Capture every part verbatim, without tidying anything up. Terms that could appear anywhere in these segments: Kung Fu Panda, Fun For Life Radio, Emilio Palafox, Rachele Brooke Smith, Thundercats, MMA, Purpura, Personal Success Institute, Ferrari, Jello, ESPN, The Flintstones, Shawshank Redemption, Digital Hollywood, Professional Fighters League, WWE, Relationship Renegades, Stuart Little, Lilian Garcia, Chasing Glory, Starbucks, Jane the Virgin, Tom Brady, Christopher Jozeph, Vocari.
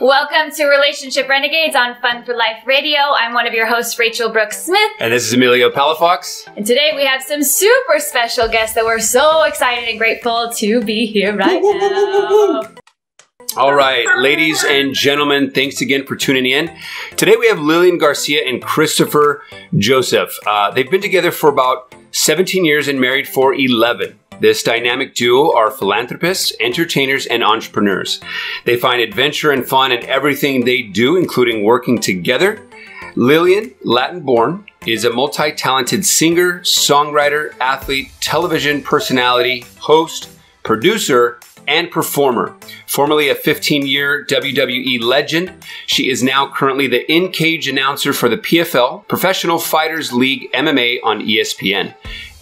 Welcome to Relationship Renegades on Fun For Life Radio. I'm one of your hosts, Rachele Brooke Smith. And this is Emilio Palafox. And today we have some super special guests that we're so excited and grateful to be here right now. All right, ladies and gentlemen, thanks again for tuning in. Today we have Lilian Garcia and Christopher Jozeph. Uh, they've been together for about seventeen years and married for eleven. This dynamic duo are philanthropists, entertainers, and entrepreneurs. They find adventure and fun in everything they do, including working together. Lilian, Latin-born, is a multi-talented singer, songwriter, athlete, television personality, host, producer, and performer. Formerly a fifteen-year W W E legend, she is now currently the in-cage announcer for the P F L, Professional Fighters League M M A on E S P N,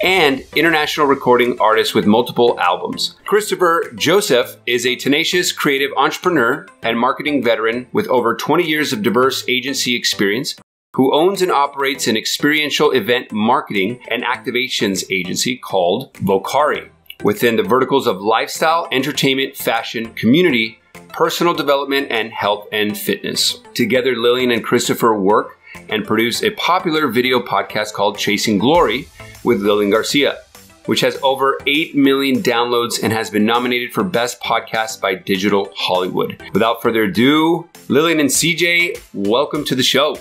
and international recording artist with multiple albums. Christopher Jozeph is a tenacious creative entrepreneur and marketing veteran with over twenty years of diverse agency experience, who owns and operates an experiential event marketing and activations agency called Vocari, within the verticals of lifestyle, entertainment, fashion, community, personal development, and health and fitness. Together, Lilian and Christopher work and produce a popular video podcast called Chasing Glory with Lilian Garcia, which has over eight million downloads and has been nominated for Best Podcast by Digital Hollywood. Without further ado, Lilian and C J, welcome to the show.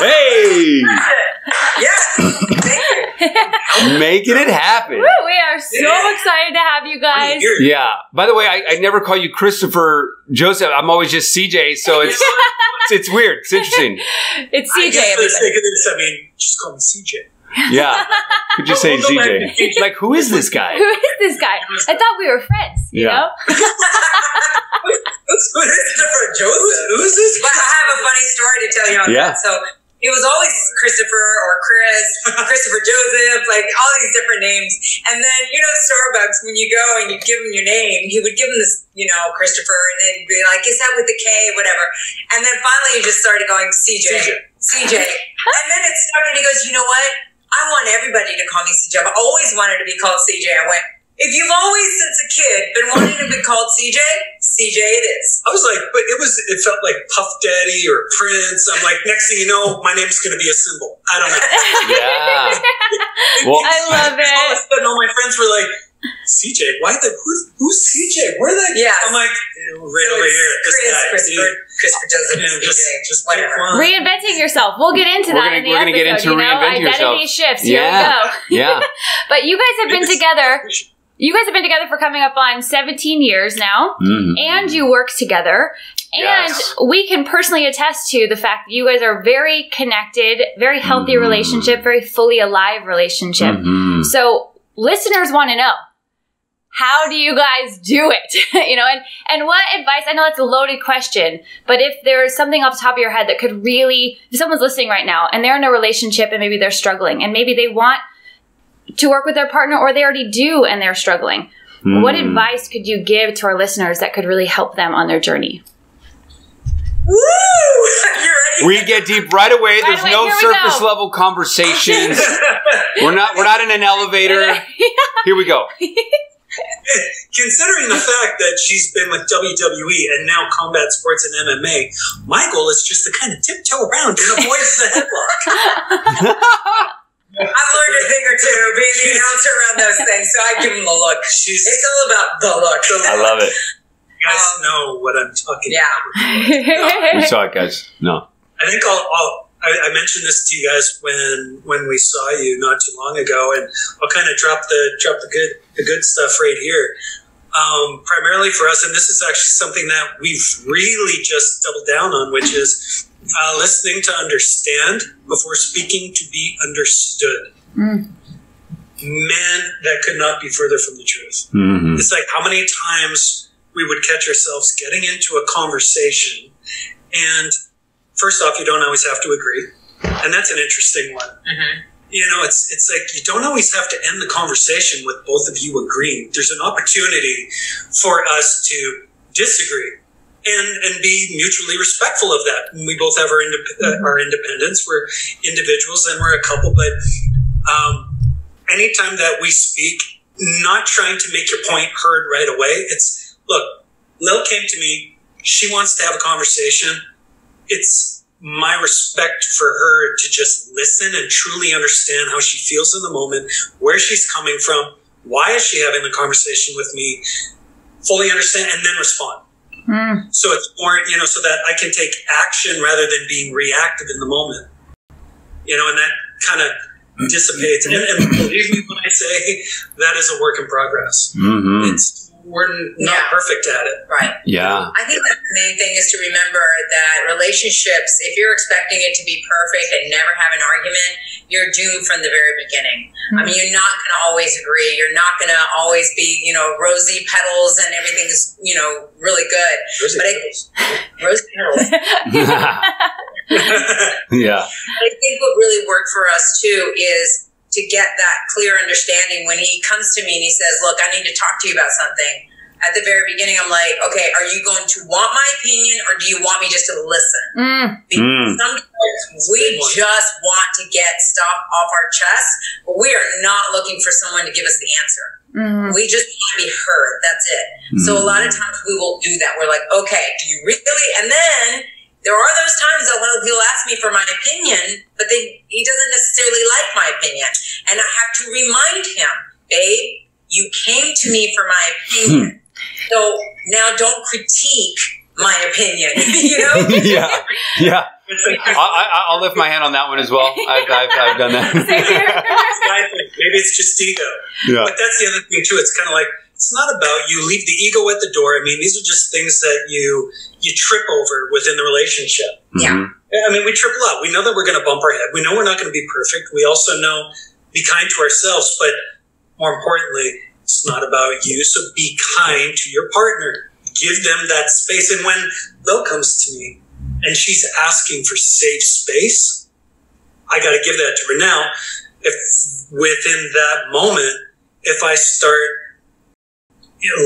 Hey! Making it happen. Woo, we are so yeah. excited to have you guys. Yeah. By the way, I, I never call you Christopher Jozeph. I'm always just C J, so it's it's, it's weird. It's interesting. It's C J. I guess for the sake of this, I mean, just call me C J. Yeah. Could you say C J? Like, who is this guy? Who is this guy? I thought we were friends, you yeah. know? Christopher Jozeph? Who's this? But I have a funny story to tell you on yeah. that. So it was always Christopher or Chris, Christopher Jozeph, like all these different names. And then, you know, Starbucks, when you go and you give him your name, he would give him this, you know, Christopher, and then he'd be like, is that with the K, whatever. And then finally you just started going, C J, C J. C J. And then it started, he goes, you know what? I want everybody to call me C J. I've always wanted to be called C J. I went, if you've always, since a kid, been wanting to be called C J, C J it is. I was like, but it was, it felt like Puff Daddy or Prince. I'm like, next thing you know, my name's going to be a symbol. I don't know. Yeah. Well, I love it. All of a sudden, all my friends were like, C J, why the, who's, who's C J? Where that? Yeah. I'm like, right over here. Chris, guy, Christopher, Christopher Jozeph, C J, just, just whatever. Reinventing yourself. We'll get into we're that gonna, in the we're episode, get into you know? Identity yourself. Shifts. Here yeah. we go. Yeah. But you guys have been it's, together. You guys have been together for coming up on seventeen years now, mm-hmm. and you work together, and yes. we can personally attest to the fact that you guys are very connected, very healthy mm-hmm. relationship, very fully alive relationship. Mm-hmm. So listeners want to know, how do you guys do it? You know, and, and what advice, I know that's a loaded question, but if there's something off the top of your head that could really, if someone's listening right now and they're in a relationship and maybe they're struggling and maybe they want to work with their partner, or they already do and they're struggling. Mm. What advice could you give to our listeners that could really help them on their journey? Woo! You're ready? We get deep right away. Right There's away. No surface level conversations. We're not we're not in an elevator. Here we go. Considering the fact that she's been with W W E and now combat sports and M M A, my goal is just to kind of tiptoe around and avoid the headlock. I've learned a thing or two being the announcer around those things, so I give them the look. She's, it's all about the look. The look. I love it. You guys um, know what I'm talking yeah. about. No. We saw it, guys. No. I think I'll, I'll, I, I mentioned this to you guys when when we saw you not too long ago, and I'll kind of drop the drop the good the good stuff right here. Um, primarily for us, and this is actually something that we've really just doubled down on, which is Uh, listening to understand before speaking to be understood. Mm. Man, that could not be further from the truth. Mm-hmm. It's like how many times we would catch ourselves getting into a conversation, and first off, you don't always have to agree, and that's an interesting one. Mm-hmm. You know, it's it's like you don't always have to end the conversation with both of you agreeing. There's an opportunity for us to disagree. And, and be mutually respectful of that. We both have our, indep- mm-hmm. our independence. We're individuals and we're a couple. But um, anytime that we speak, not trying to make your point heard right away, it's, look, Lil came to me she wants to have a conversation. It's my respect for her to just listen and truly understand how she feels in the moment, where she's coming from, why is she having the conversation with me, fully understand, and then respond. Mm. So it's more, you know, so that I can take action rather than being reactive in the moment. You know, and that kind of dissipates. And, and believe me when I say that is a work in progress. Mm-hmm. It's We're not yeah. perfect at it. Right. Yeah. I think that the main thing is to remember that relationships, if you're expecting it to be perfect and never have an argument, you're doomed from the very beginning. Mm-hmm. I mean, you're not going to always agree. You're not going to always be, you know, rosy petals and everything's, you know, really good. Rosy but petals. I, rosy petals. Yeah. But I think what really worked for us, too, is to get that clear understanding when he comes to me and he says, look, I need to talk to you about something. At the very beginning, I'm like, okay, are you going to want my opinion or do you want me just to listen? Mm. Because mm. sometimes we just want to get stuff off our chest, but we are not looking for someone to give us the answer. Mm. We just want to be heard. That's it. Mm. So a lot of times we will do that. We're like, okay, do you really? And then there are those times that he'll ask me for my opinion, but they, he doesn't necessarily like my opinion. And I have to remind him, babe, you came to me for my opinion. Hmm. So now don't critique my opinion, you know? Yeah, yeah. I, I, I'll lift my hand on that one as well. I've, I've, I've done that. Maybe it's just ego. Yeah. But that's the other thing, too. It's kind of like, it's not about you. Leave the ego at the door. I mean, these are just things that you you trip over within the relationship. Yeah. I mean, we triple up. We know that we're going to bump our head. We know we're not going to be perfect. We also know be kind to ourselves. But more importantly, it's not about you. So be kind to your partner. Give them that space. And when Lo comes to me and she's asking for safe space, I got to give that to her. Now, if within that moment, if I start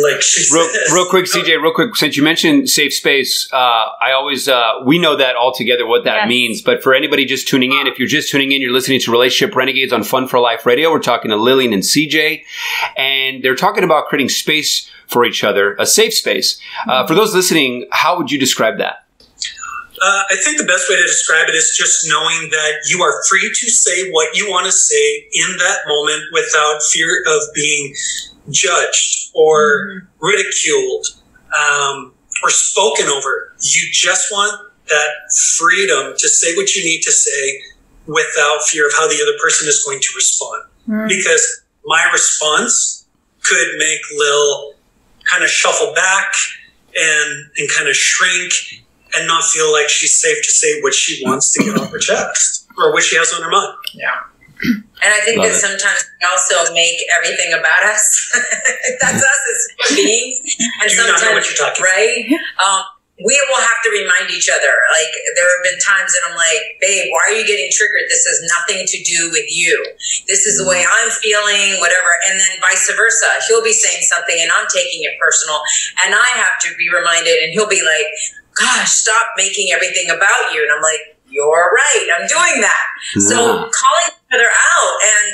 like she real, real quick, C J, real quick, since you mentioned safe space, uh, I always, uh, we know that all together what that yes. means. But for anybody just tuning in, if you're just tuning in, you're listening to Relationship Renegades on Fun For Life Radio. We're talking to Lilian and C J, and they're talking about creating space for each other, a safe space. Uh, for those listening, how would you describe that? Uh, I think the best way to describe it is just knowing that you are free to say what you want to say in that moment without fear of being judged or ridiculed um, or spoken over. You just want that freedom to say what you need to say without fear of how the other person is going to respond. Mm. Because my response could make Lil kind of shuffle back and, and kind of shrink and not feel like she's safe to say what she wants to get off her chest or what she has on her mind. Yeah. And I think Love that it. sometimes we also make everything about us. That's us as beings. And you sometimes, know what you're talking right? Um, we will have to remind each other. Like, there have been times that I'm like, babe, why are you getting triggered? This has nothing to do with you. This is the way I'm feeling, whatever. And then vice versa. He'll be saying something and I'm taking it personal. And I have to be reminded. And he'll be like, gosh, stop making everything about you. And I'm like, you're right. I'm doing that. Yeah. So calling each other out. And,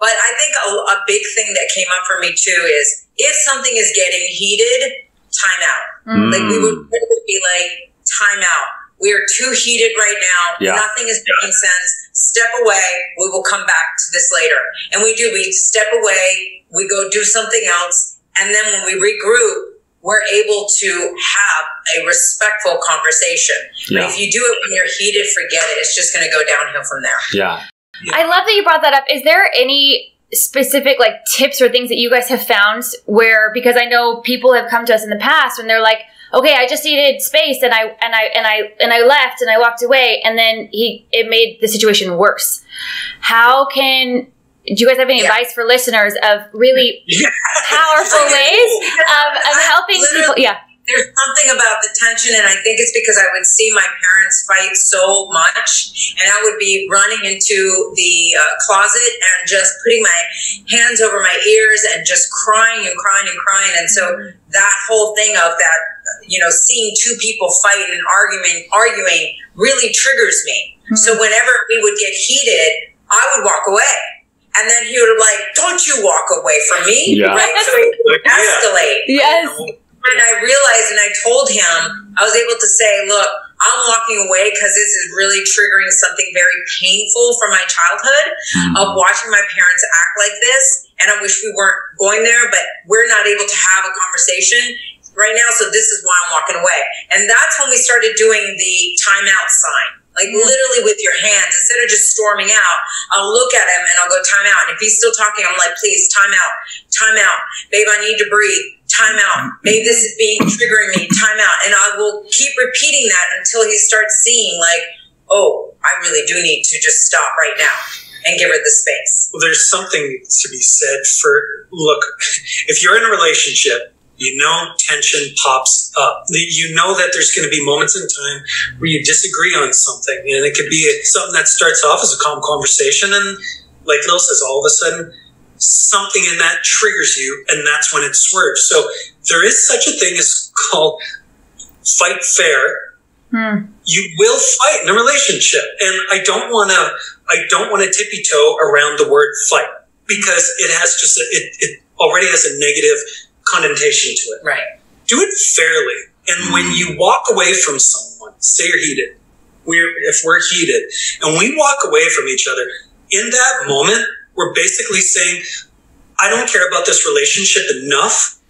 but I think a, a big thing that came up for me too is if something is getting heated, time out. Mm. Like we would really be like, time out. We are too heated right now. Yeah. Nothing is making yeah. sense. Step away. We will come back to this later. And we do, we step away. We go do something else. And then when we regroup, we're able to have a respectful conversation. Yeah. But if you do it when you're heated, forget it. It's just going to go downhill from there. Yeah. yeah. I love that you brought that up. Is there any specific like tips or things that you guys have found where, because I know people have come to us in the past and they're like, okay, I just needed space and I and I and I and I left and I walked away and then he it made the situation worse. How can Do you guys have any yeah. advice for listeners of really yeah. powerful ways of, of helping people? Yeah. There's something about the tension, and I think it's because I would see my parents fight so much, and I would be running into the uh, closet and just putting my hands over my ears and just crying and crying and crying. And so that whole thing of that, you know, seeing two people fight and arguing, arguing really triggers me. Mm-hmm. So whenever we would get heated, I would walk away. And then he would have like, don't you walk away from me, yeah. right? So it would escalate. Yes. when I realized and I told him, I was able to say, look, I'm walking away because this is really triggering something very painful from my childhood mm-hmm. of watching my parents act like this. And I wish we weren't going there, but we're not able to have a conversation right now. So this is why I'm walking away. And that's when we started doing the timeout sign. Like literally with your hands, instead of just storming out, I'll look at him and I'll go time out. And if he's still talking, I'm like, please, time out, time out. Babe, I need to breathe. Time out. Babe, this is being triggering me. Time out. And I will keep repeating that until he starts seeing like, oh, I really do need to just stop right now and give her the space. Well, there's something to be said for, look, if you're in a relationship, you know, tension pops up. You know that there's going to be moments in time where you disagree on something. And it could be something that starts off as a calm conversation. And like Lil says, all of a sudden, something in that triggers you. And that's when it swerves. So there is such a thing as called fight fair. Hmm. You will fight in a relationship. And I don't want to, I don't want to tippy toe around the word fight because it has just, a, it, it already has a negative connotation to it. Right. Do it fairly. And when you walk away from someone, say you're heated, we're, if we're heated, and we walk away from each other, in that moment, we're basically saying, I don't care about this relationship enough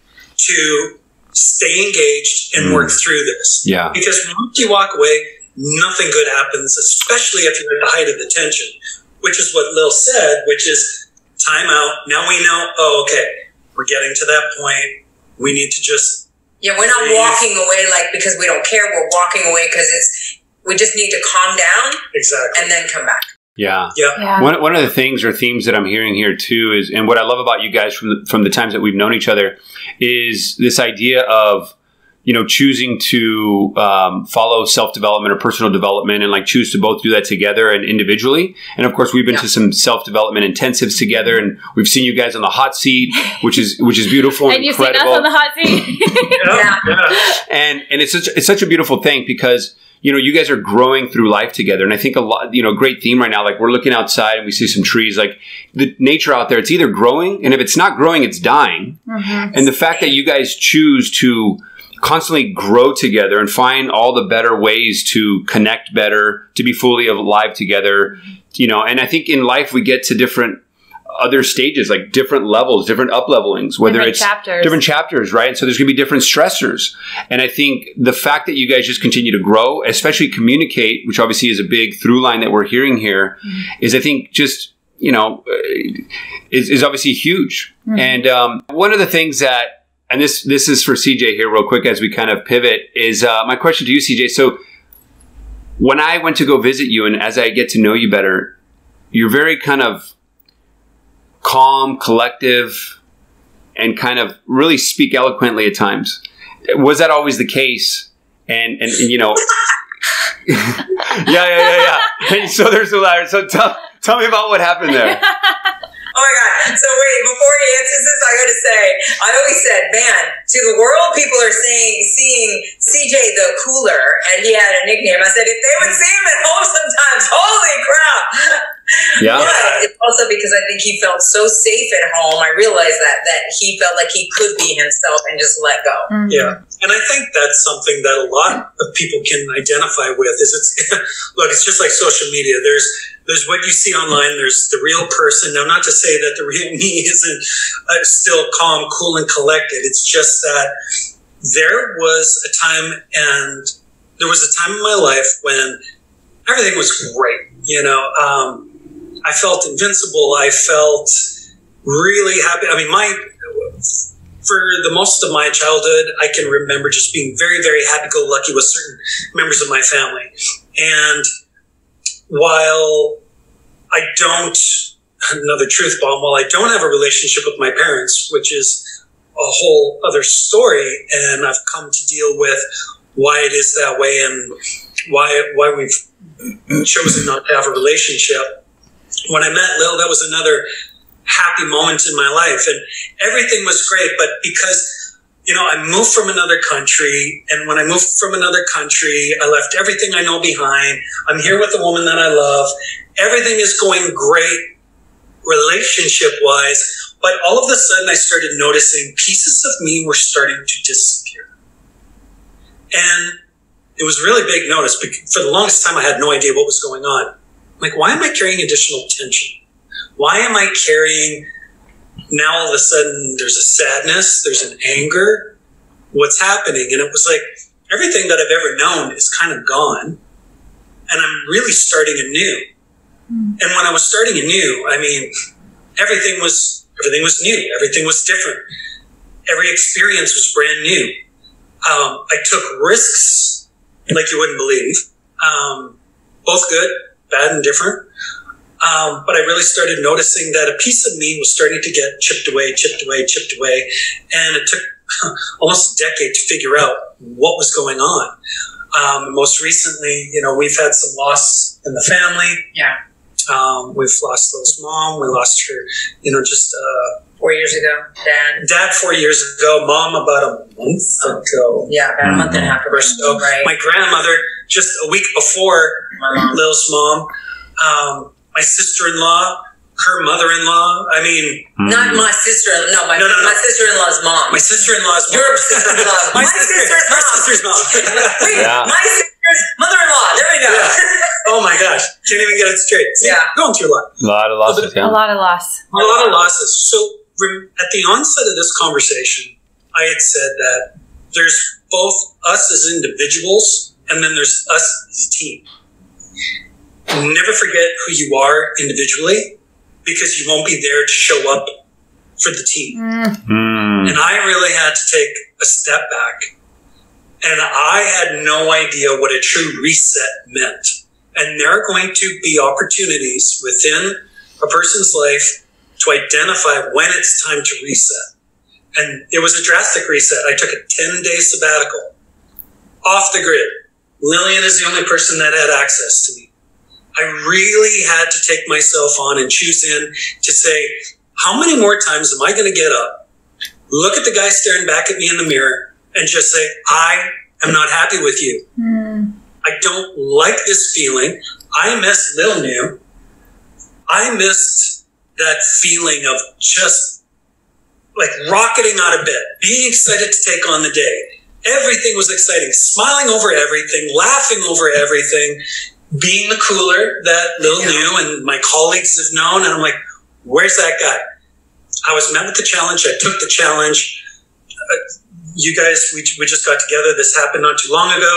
to stay engaged and mm. work through this. Yeah. Because once you walk away, nothing good happens, especially if you're at the height of the tension, which is what Lil said, which is time out. Now we know, oh, okay. We're getting to that point. We need to just... Yeah, we're not breathe. walking away like because we don't care. We're walking away because it's we just need to calm down exactly, and then come back. Yeah. yeah. yeah. One, one of the things or themes that I'm hearing here too is, and what I love about you guys from the, from the times that we've known each other is this idea of, you know, choosing to um, follow self-development or personal development and like choose to both do that together and individually. And of course, we've been yeah. to some self-development intensives together and we've seen you guys on the hot seat, which is which is beautiful and, and you've incredible. seen us on the hot seat. yeah. Yeah. And and it's such, it's such a beautiful thing because, you know, you guys are growing through life together. And I think a lot, you know, great theme right now, like we're looking outside and we see some trees, like the nature out there, it's either growing and if it's not growing, it's dying. Mm-hmm. And the fact that you guys choose to constantly grow together and find all the better ways to connect better, to be fully alive together, you know, and I think in life we get to different other stages, like different levels, different up levelings, whether different it's chapters. different chapters, right? And so there's going to be different stressors. And I think the fact that you guys just continue to grow, especially communicate, which obviously is a big through line that we're hearing here, mm-hmm. is I think just, you know, is, is obviously huge. Mm-hmm. And um, one of the things that, and this this is for C J here real quick as we kind of pivot, is uh, my question to you, C J. So when I went to go visit you and as I get to know you better, you're very kind of calm, collective, and kind of really speak eloquently at times. Was that always the case? And, and, and you know... yeah, yeah, yeah, yeah. So there's a lot. So tell, tell me about what happened there. Oh my God. So wait, before he answers this, I got to say, I always said, man, to the world, people are saying, seeing C J the cooler, and he had a nickname. I said, if they would see him at home sometimes, holy crap. Yeah. But it's also because I think he felt so safe at home. I realized that, that he felt like he could be himself and just let go. Mm-hmm. Yeah. And I think that's something that a lot of people can identify with is it's, look, it's just like social media. There's, There's what you see online. There's the real person. Now, not to say that the real me isn't uh, still calm, cool, and collected. It's just that there was a time, and there was a time in my life when everything was great. You know, um, I felt invincible. I felt really happy. I mean, my for the most of my childhood, I can remember just being very, very happy-go-lucky with certain members of my family, and. While I don't, another truth bomb, while I don't have a relationship with my parents, which is a whole other story, and I've come to deal with why it is that way and why why we've chosen not to have a relationship. When I met Lil, that was another happy moment in my life, and everything was great, but because... You know, I moved from another country, and when I moved from another country, I left everything I know behind. I'm here with the woman that I love. Everything is going great relationship-wise, but all of a sudden I started noticing pieces of me were starting to disappear. And it was really big notice. For the longest time, I had no idea what was going on. Like, why am I carrying additional tension? Why am I carrying, now all of a sudden there's a sadness, there's an anger, what's happening? And it was like, everything that I've ever known is kind of gone. And I'm really starting anew. Mm. And when I was starting anew, I mean, everything was, everything was new. Everything was different. Every experience was brand new. Um, I took risks like you wouldn't believe. Um, both good, bad, and different. Um, but I really started noticing that a piece of me was starting to get chipped away, chipped away, chipped away. And it took almost a decade to figure out what was going on. Um, most recently, you know, we've had some loss in the family. Yeah. Um, we've lost Lo's mom. We lost her, you know, just, uh, four years ago. Dad. Dad four years ago. Mom about a month ago. Yeah, about a month and a half ago. So, right. My grandmother just a week before mom. Lil's mom. Um, my sister-in-law, her mother-in-law. I mean, mm. not my sister. No, my, no, no, no. my sister-in-law's mom. My sister-in-law's mom. Your sister-in-law. my, my sister's, sister's mom. Her sister's mom. Wait, yeah. My sister's mother-in-law. There we go. Yeah. Oh my gosh, can't even get it straight. See, yeah, going through a lot. A lot of losses. A, bit, yeah. a lot of loss. A lot of losses. So at the onset of this conversation, I had said that there's both us as individuals, and then there's us as a team. Never forget who you are individually, because you won't be there to show up for the team. Mm. And I really had to take a step back, and I had no idea what a true reset meant. And there are going to be opportunities within a person's life to identify when it's time to reset. And it was a drastic reset. I took a ten-day sabbatical off the grid. Lilian is the only person that had access to me. I really had to take myself on and choose in to say, how many more times am I going to get up, look at the guy staring back at me in the mirror, and just say, I am not happy with you. Mm. I don't like this feeling. I miss Lil New. I missed that feeling of just like rocketing out of bed, being excited to take on the day. Everything was exciting, smiling over everything, laughing over everything, being the cooler that Lil yeah. knew and my colleagues have known. And I'm like, where's that guy? I was met with the challenge. I took the challenge. Uh, you guys, we, we just got together. This happened not too long ago.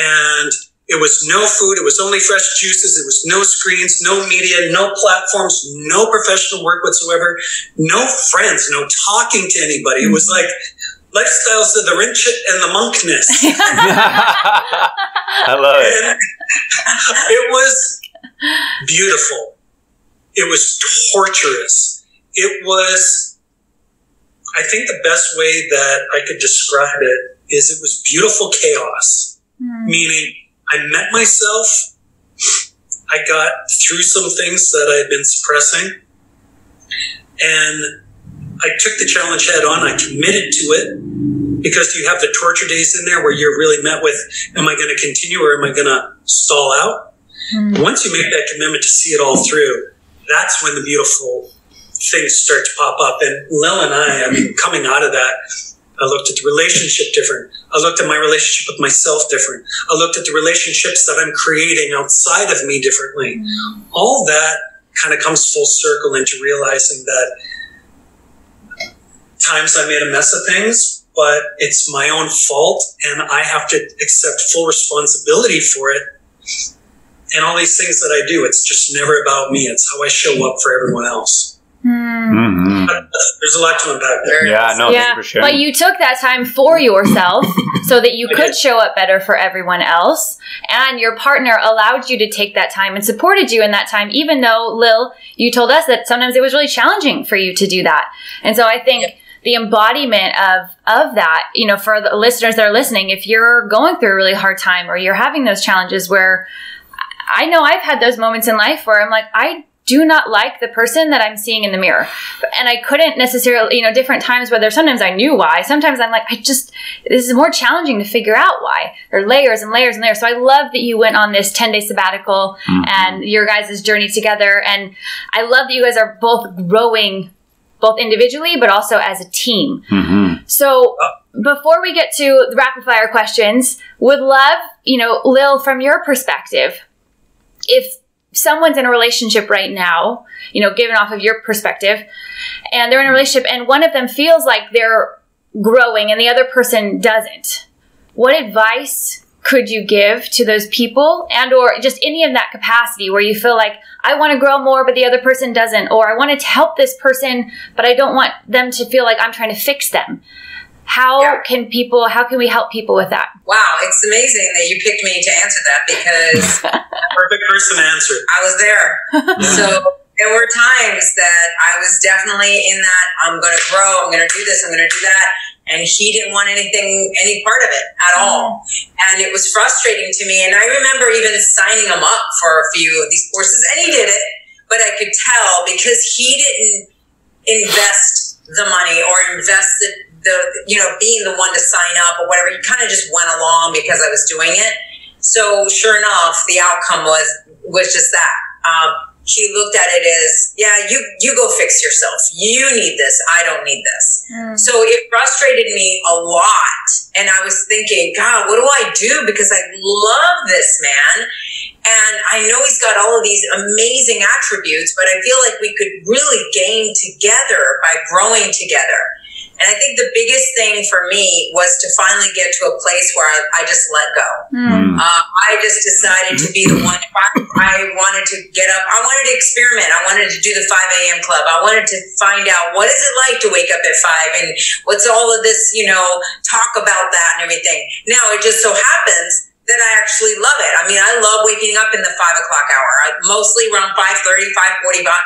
And it was no food. It was only fresh juices. It was no screens, no media, no platforms, no professional work whatsoever, no friends, no talking to anybody. It was like lifestyles of the Rinchet and the Monkness. I love it. And it was beautiful. It was torturous. It was, I think the best way that I could describe it is it was beautiful chaos. Mm. Meaning I met myself. I got through some things that I had been suppressing. And I took the challenge head on. I committed to it, because you have the torture days in there where you're really met with, am I going to continue or am I going to stall out? Mm. Once you make that commitment to see it all through, that's when the beautiful things start to pop up. And Lil and I, I mean, coming out of that, I looked at the relationship different. I looked at my relationship with myself different. I looked at the relationships that I'm creating outside of me differently. Mm. All that kind of comes full circle into realizing that times I made a mess of things, but it's my own fault, and I have to accept full responsibility for it. And all these things that I do, it's just never about me. It's how I show up for everyone else. Mm-hmm. There's a lot to unpack there. Yeah, no, yeah. for sure. But you took that time for yourself so that you could show up better for everyone else. And your partner allowed you to take that time and supported you in that time, even though, Lil, you told us that sometimes it was really challenging for you to do that. And so I think... Yep. The embodiment of of that, you know, for the listeners that are listening, if you're going through a really hard time or you're having those challenges where I know I've had those moments in life where I'm like, I do not like the person that I'm seeing in the mirror. And I couldn't necessarily, you know, different times where there's sometimes I knew why. Sometimes I'm like, I just, this is more challenging to figure out why. There are layers and layers and layers. So I love that you went on this ten-day sabbatical mm-hmm. and your guys' journey together. And I love that you guys are both growing both individually, but also as a team. Mm-hmm. So before we get to the rapid fire questions, would love, you know, Lil, from your perspective, if someone's in a relationship right now, you know, given off of your perspective, and they're in a relationship and one of them feels like they're growing and the other person doesn't, what advice could you give to those people, and or just any of that capacity where you feel like, I want to grow more, but the other person doesn't, or I wanted to help this person, but I don't want them to feel like I'm trying to fix them. How yeah. can people, how can we help people with that? Wow, it's amazing that you picked me to answer that, because perfect person to answer. I was there. So there were times that I was definitely in that, I'm going to grow, I'm going to do this, I'm going to do that. And he didn't want anything, any part of it at all. And it was frustrating to me. And I remember even signing him up for a few of these courses, and he did it, but I could tell because he didn't invest the money or invest the, the you know, being the one to sign up or whatever. He kind of just went along because I was doing it. So sure enough, the outcome was, was just that. Um, He looked at it as, yeah, you, you go fix yourself. You need this. I don't need this. Mm. So it frustrated me a lot. And I was thinking, God, what do I do? Because I love this man. And I know he's got all of these amazing attributes, but I feel like we could really gain together by growing together. And I think the biggest thing for me was to finally get to a place where I, I just let go. Mm. Uh, I just decided to be the one. If I, I wanted to get up. I wanted to experiment. I wanted to do the five a.m. club. I wanted to find out, what is it like to wake up at five? And what's all of this, you know, talk about that and everything. Now, it just so happens that I actually love it. I mean, I love waking up in the five o'clock hour. I, mostly around five thirty, five forty, five,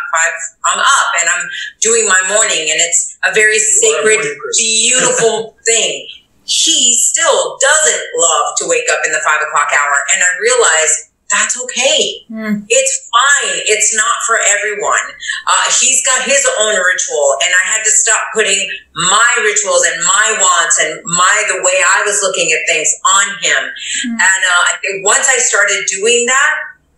I'm up and I'm doing my morning, and it's a very sacred, beautiful thing. He still doesn't love to wake up in the five o'clock hour. And I realized that's okay. Mm. It's fine. It's not for everyone. Uh, he's got his own ritual, and I had to stop putting my rituals and my wants and my, the way I was looking at things on him. Mm. And uh, I think once I started doing that,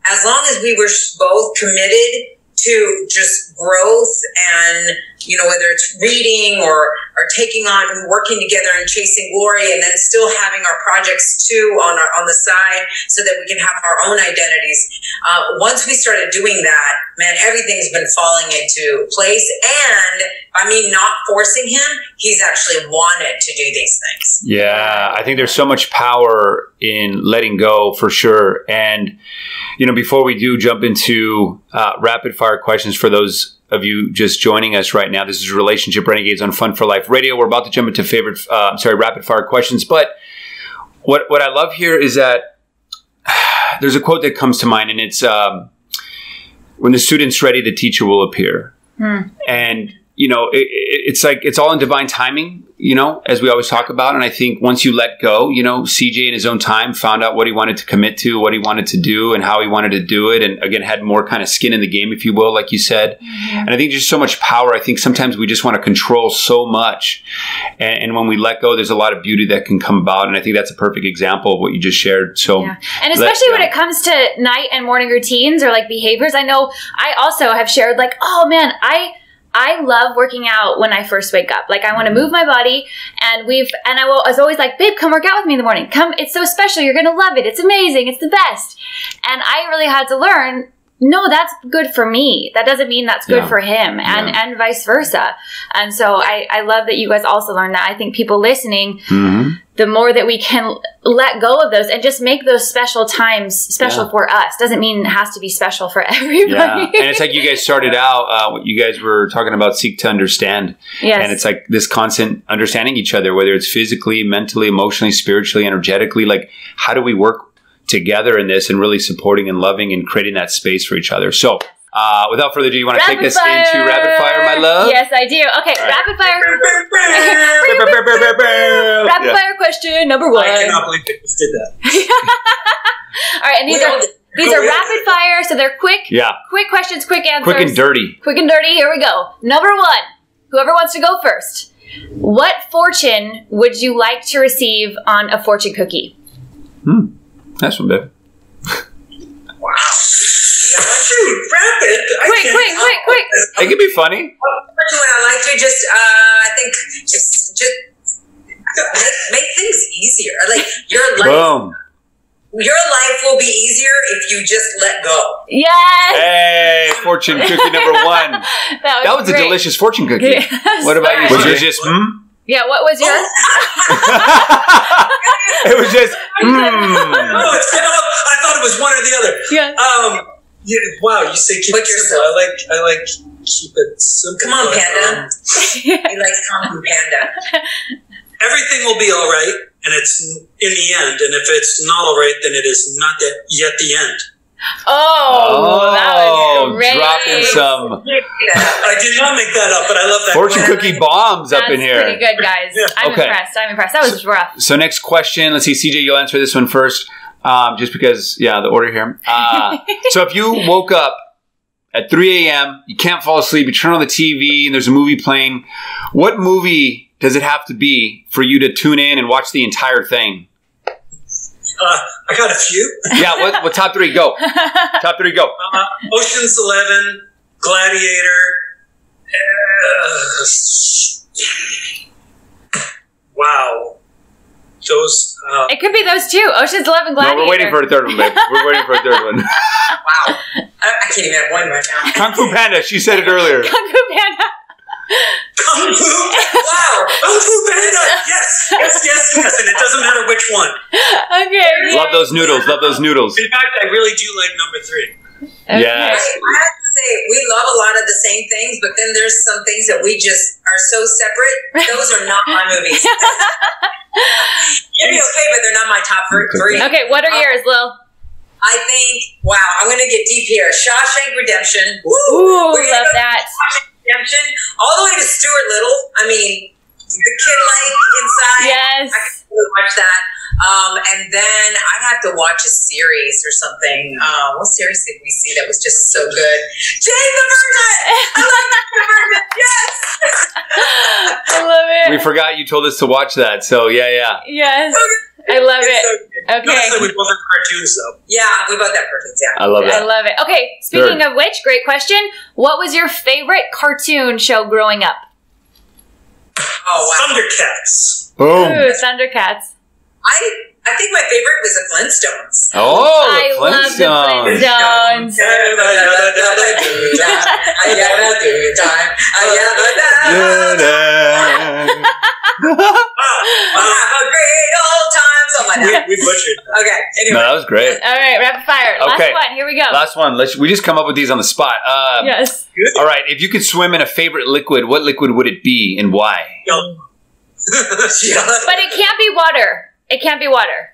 as long as we were both committed to just growth and, you know, whether it's reading or, or taking on and working together and Chasing Glory, and then still having our projects too on our, on the side so that we can have our own identities. Uh, once we started doing that, man, everything's been falling into place. And I mean, not forcing him, he's actually wanted to do these things. Yeah. I think there's so much power in letting go, for sure. And, you know, before we do jump into uh, rapid fire questions, for those of you just joining us right now, this is Relationship Renegades on Fun for Life Radio. We're about to jump into favorite, uh, I'm sorry, rapid fire questions. But what what I love here is that there's a quote that comes to mind, and it's um, when the student's ready, the teacher will appear. Mm. And, you know, it, it, it's like, it's all in divine timing, you know, as we always talk about. And I think once you let go, you know, C J in his own time found out what he wanted to commit to, what he wanted to do, and how he wanted to do it. And again, had more kind of skin in the game, if you will, like you said. Mm-hmm. And I think just so much power. I think sometimes we just want to control so much. And, and when we let go, there's a lot of beauty that can come about. And I think that's a perfect example of what you just shared. So, yeah. And especially let, when yeah. it comes to night and morning routines or like behaviors, I know I also have shared like, oh man, I... I love working out when I first wake up. Like I want to move my body, and we've, and I, will, I was always like, babe, come work out with me in the morning. Come, it's so special. You're going to love it. It's amazing. It's the best. And I really had to learn, no, that's good for me. That doesn't mean that's good yeah. for him, and, yeah. and vice versa. And so I, I love that you guys also learned that. I think people listening, mm-hmm. the more that we can let go of those and just make those special times special yeah. for us. Doesn't mean it has to be special for everybody. Yeah. And it's like you guys started out, uh, you guys were talking about seek to understand. Yes. And it's like this constant understanding each other, whether it's physically, mentally, emotionally, spiritually, energetically. Like, how do we work together in this and really supporting and loving and creating that space for each other? So uh, without further ado, you want to take this into rapid fire, my love? Yes, I do. Okay, right. Rapid fire. Rapid yeah. fire question number one. I cannot believe they just did that. All right, and these are these are rapid fire, so they're quick. Yeah. Quick questions, quick answers. Quick and dirty. Quick and dirty. Here we go. Number one. Whoever wants to go first. What fortune would you like to receive on a fortune cookie? Hmm. Nice one, babe. Wow. Rapid. Quick, quick, quick, quick. It can be funny. I like to just, uh, I think, just, just, Make, make things easier. Like your life, Boom. your life will be easier if you just let go. Yes. Hey, fortune cookie number one. that was, that was a delicious fortune cookie. Yeah, what about you? Was yours just hmm? Yeah. What was yours? It was just. Mm. No, I, thought, I thought it was one or the other. Yeah. Um. Yeah, wow. You say keep Put it simple. I like. I like. Keep it simple. Come on, Panda. He likes Kung Fu Panda. Everything will be all right, and it's in the end. And if it's not all right, then it is not yet the end. Oh, oh that was great. Dropping some. I did not make that up, but I love that. Fortune cookie bombs That's up in here. Pretty good, guys. Yeah. I'm okay. impressed. I'm impressed. That was so, rough. So next question. Let's see, C J, you'll answer this one first, um, just because, yeah, the order here. Uh, so if you woke up at three a.m., you can't fall asleep, you turn on the T V, and there's a movie playing. What movie does it have to be for you to tune in and watch the entire thing? Uh, I got a few. Yeah, what, what top three? Go. Top three, go. Uh, Ocean's Eleven, Gladiator. Uh, wow. Those. Uh, it could be those two. Ocean's Eleven, Gladiator. No, we're waiting for a third one, babe. We're waiting for a third one. Wow. I, I can't even have one right now. Kung Fu Panda. She said it earlier. Kung Fu Panda. Kung Fu? Wow! Kung Fu Panda! Yes! Yes, yes, yes! And it doesn't matter which one. Okay. Love those noodles. Love those noodles. In fact, I really do like number three. Okay. Yes. I, I have to say, we love a lot of the same things, but then there's some things that we just are so separate. Those are not my movies. You'd be okay, but they're not my top three. Okay, what are um, yours, Lil? I think, wow, I'm going to get deep here. Shawshank Redemption. Woo! Ooh, love that. Redemption, all the way to Stuart Little. I mean, the kid like inside. Yes, I can really watch that. Um, and then I'd have to watch a series or something. Uh, what series did we see that was just so good? Jane the Virgin. I love that Virgin. Yes, I love it. We forgot you told us to watch that. So yeah, yeah. Yes, I love it's it. So Okay. No, we both have cartoons, though. Yeah, we both have cartoons, yeah. I love it. I love it. Okay, speaking Third. of which, great question. What was your favorite cartoon show growing up? Oh, wow. Thundercats. Boom. Ooh, Thundercats. I I think my favorite was The Flintstones. Oh, The Flintstones. I love The Flintstones. Have a great old time. Something like that. We, we butchered that. Okay. Anyway. No, that was great. All right, rapid fire. Last okay. one. Here we go. Last one. Let's, we just come up with these on the spot. Um, yes. Good. All right. If you could swim in a favorite liquid, what liquid would it be and why? Yum. But it can't be water. It can't be water.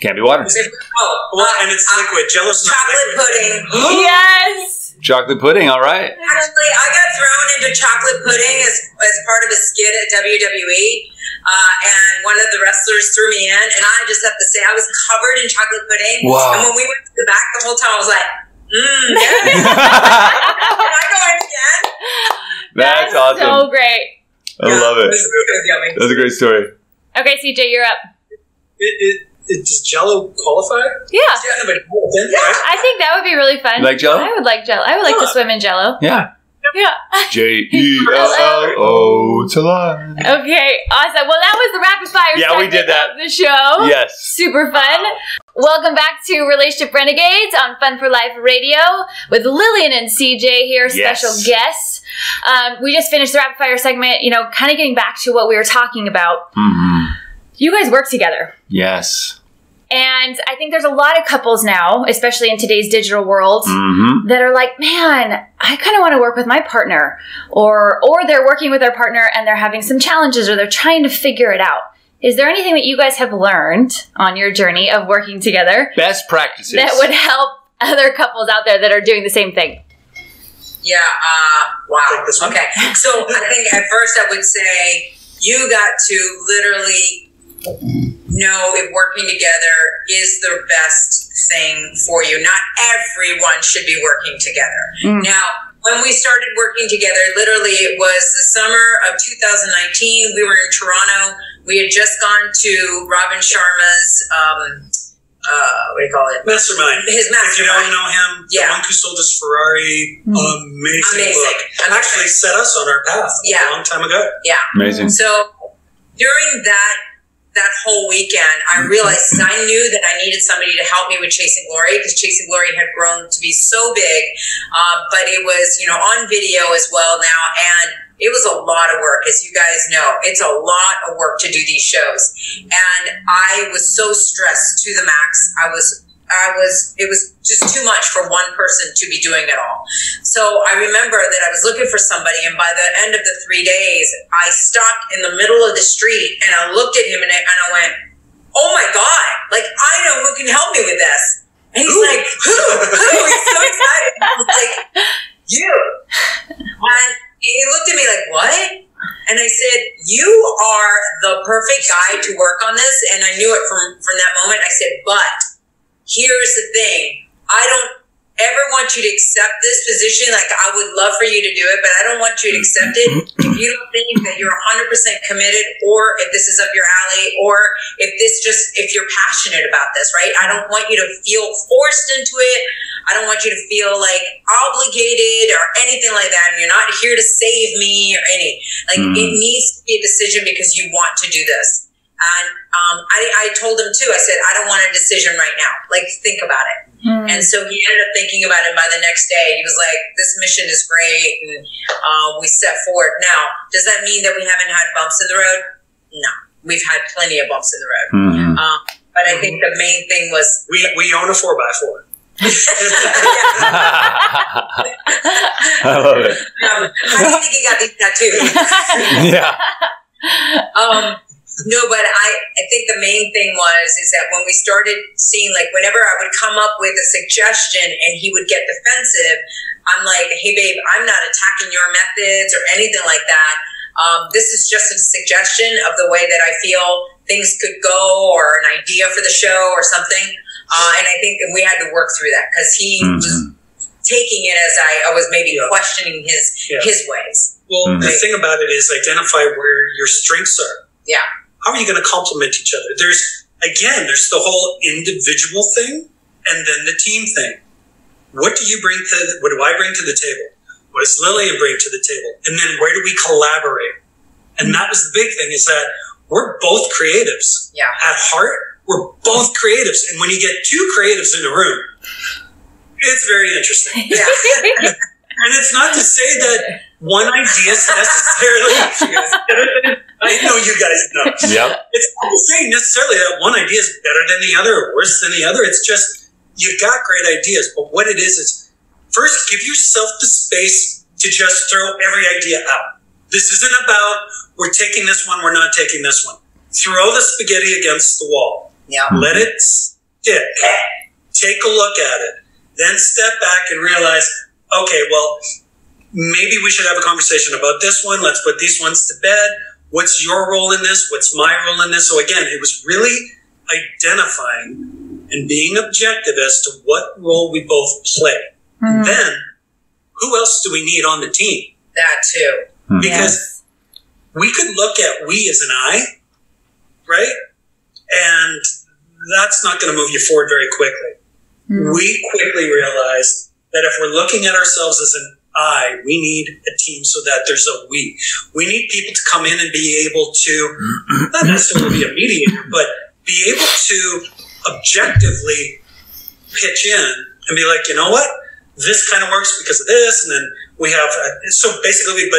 Can't be water. Oh, well, and it's liquid. Jello's not liquid. Chocolate pudding. Yes. Chocolate pudding, all right. Actually, I got thrown into chocolate pudding as, as part of a skit at W W E. Uh, and one of the wrestlers threw me in. And I just have to say, I was covered in chocolate pudding. Wow. And when we went to the back the whole time, I was like, mmm. Yes. Can I go in again? That's, That's awesome. So great. I yeah, love it. This is yummy. That's a great story. Okay, C J, you're up. It, it, it, does Jello qualify? Yeah. Yeah, I think that would be really fun. You like Jello? I would like Jello. I would like huh. to swim in Jello. Yeah. Yeah. J E L L O to life. Okay, awesome. Well, that was the rapid fire. Yeah, we did that. The show. Yes. Super fun. Welcome back to Relationship Renegades on Fun for Life Radio with Lilian and C J here, yes. special guests. Um, we just finished the rapid fire segment, you know, kind of getting back to what we were talking about. Mm-hmm. You guys work together. Yes. And I think there's a lot of couples now, especially in today's digital world, mm-hmm. that are like, man, I kind of want to work with my partner. Or, or they're working with their partner and they're having some challenges or they're trying to figure it out. Is there anything that you guys have learned on your journey of working together? Best practices. That would help other couples out there that are doing the same thing. Yeah. Uh, wow. Okay. So I think at first I would say you got to literally know if working together is the best thing for you. Not everyone should be working together. Mm. Now, when we started working together, literally it was the summer of two thousand nineteen. We were in Toronto. We had just gone to Robin Sharma's, um, uh, what do you call it? Mastermind. His mastermind. If you don't know him, yeah. the one who sold his Ferrari, mm. amazing, amazing book. Amazing. Actually set us on our path yeah. a long time ago. Yeah. Amazing. So during that that whole weekend, I realized, I knew that I needed somebody to help me with Chasing Glory, because Chasing Glory had grown to be so big, uh, but it was, you know, on video as well now, and it was a lot of work, as you guys know. It's a lot of work to do these shows, and I was so stressed to the max. I was, I was, it was just too much for one person to be doing it all. So I remember that I was looking for somebody, and by the end of the three days, I stopped in the middle of the street and I looked at him and I, and I went, oh my God, like, I know who can help me with this. And he's Ooh. like, who? Who? He's so excited. I was like, you. And he looked at me like, what? And I said, you are the perfect guy to work on this. And I knew it from, from that moment. I said, but here's the thing. I don't ever want you to accept this position. Like, I would love for you to do it, but I don't want you to accept it if you don't think that you're one hundred percent committed, or if this is up your alley, or if this just, if you're passionate about this, right? I don't want you to feel forced into it. I don't want you to feel like obligated or anything like that. And you're not here to save me or any, like, mm. it needs to be a decision because you want to do this. And um, I, I told him too, I said, I don't want a decision right now. Like, think about it. Mm. And so he ended up thinking about it. By the next day, he was like, this mission is great. And uh, we set forward. Now, does that mean that we haven't had bumps in the road? No, we've had plenty of bumps in the road. Mm-hmm. Um, but I think the main thing was, we, we own a four by four. I love it. Um, I think he got these tattoos. Yeah. Um, No, but I, I think the main thing was, is that when we started seeing, like, whenever I would come up with a suggestion and he would get defensive, I'm like, hey, babe, I'm not attacking your methods or anything like that. Um, this is just a suggestion of the way that I feel things could go, or an idea for the show or something. Uh, and I think that we had to work through that, because he mm-hmm. was taking it as I, I was maybe yeah. questioning his, yeah. his ways. Well, mm-hmm. the thing about it is, identify where your strengths are. Yeah. How are you going to complement each other? There's, again, there's the whole individual thing and then the team thing. What do you bring to, the, what do I bring to the table? What does Lilian bring to the table? And then where do we collaborate? And that was the big thing, is that we're both creatives. Yeah. At heart, we're both creatives. And when you get two creatives in a room, it's very interesting. Yeah. And it's not to say that one idea is necessarily, I know you guys know. Yep. It's not to say necessarily that one idea is better than the other or worse than the other. It's just, you've got great ideas. But what it is, is first give yourself the space to just throw every idea out. This isn't about, we're taking this one, we're not taking this one. Throw the spaghetti against the wall. Yeah. Let it stick. Take a look at it. Then step back and realize, okay, well, maybe we should have a conversation about this one. Let's put these ones to bed. What's your role in this? What's my role in this? So again, it was really identifying and being objective as to what role we both play. Mm. Then, who else do we need on the team? That too. Mm. Because yes. we could look at we as an I, right? And that's not going to move you forward very quickly. Mm. We quickly realized that if we're looking at ourselves as an I, we need a team, so that there's a we. We need people to come in and be able to, not necessarily be a mediator, but be able to objectively pitch in and be like, you know what? This kind of works because of this. And then we have, a, so basically we,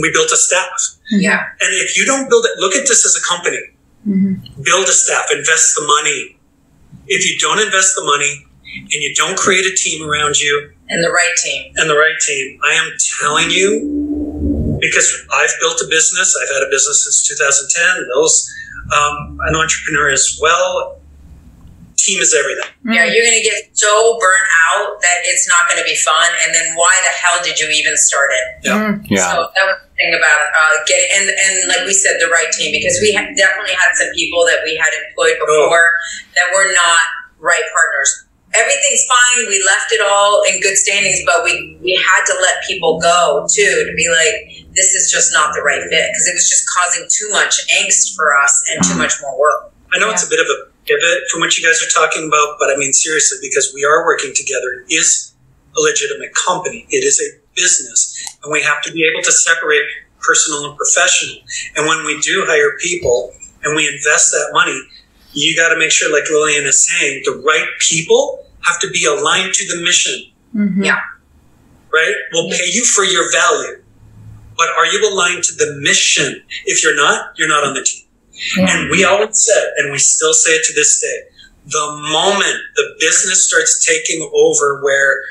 we built a staff. Yeah. And if you don't build it, look at this as a company. Mm-hmm. Build a staff, invest the money. If you don't invest the money, and you don't create a team around you. And the right team. And the right team. I am telling you, because I've built a business. I've had a business since two thousand ten. Bill's um, an entrepreneur as well. Team is everything. Yeah, you're going to get so burnt out that it's not going to be fun. And then why the hell did you even start it? Yeah. yeah. So that was the thing about uh, getting, and, and like we said, the right team. Because we had definitely had some people that we had employed before oh. that were not right partners. Everything's fine. We left it all in good standings, but we, we had to let people go too, to be like, this is just not the right fit, because it was just causing too much angst for us and too much more work. I know yeah. it's a bit of a pivot from what you guys are talking about, but I mean, seriously, because we are working together. It is a legitimate company. It is a business, and we have to be able to separate personal and professional. And when we do hire people and we invest that money, you got to make sure, like Lilian is saying, the right people have to be aligned to the mission. Mm-hmm. Yeah. Right? We'll pay you for your value, but are you aligned to the mission? If you're not, you're not on the team. Yeah. And we always said, and we still say it to this day, the moment the business starts taking over where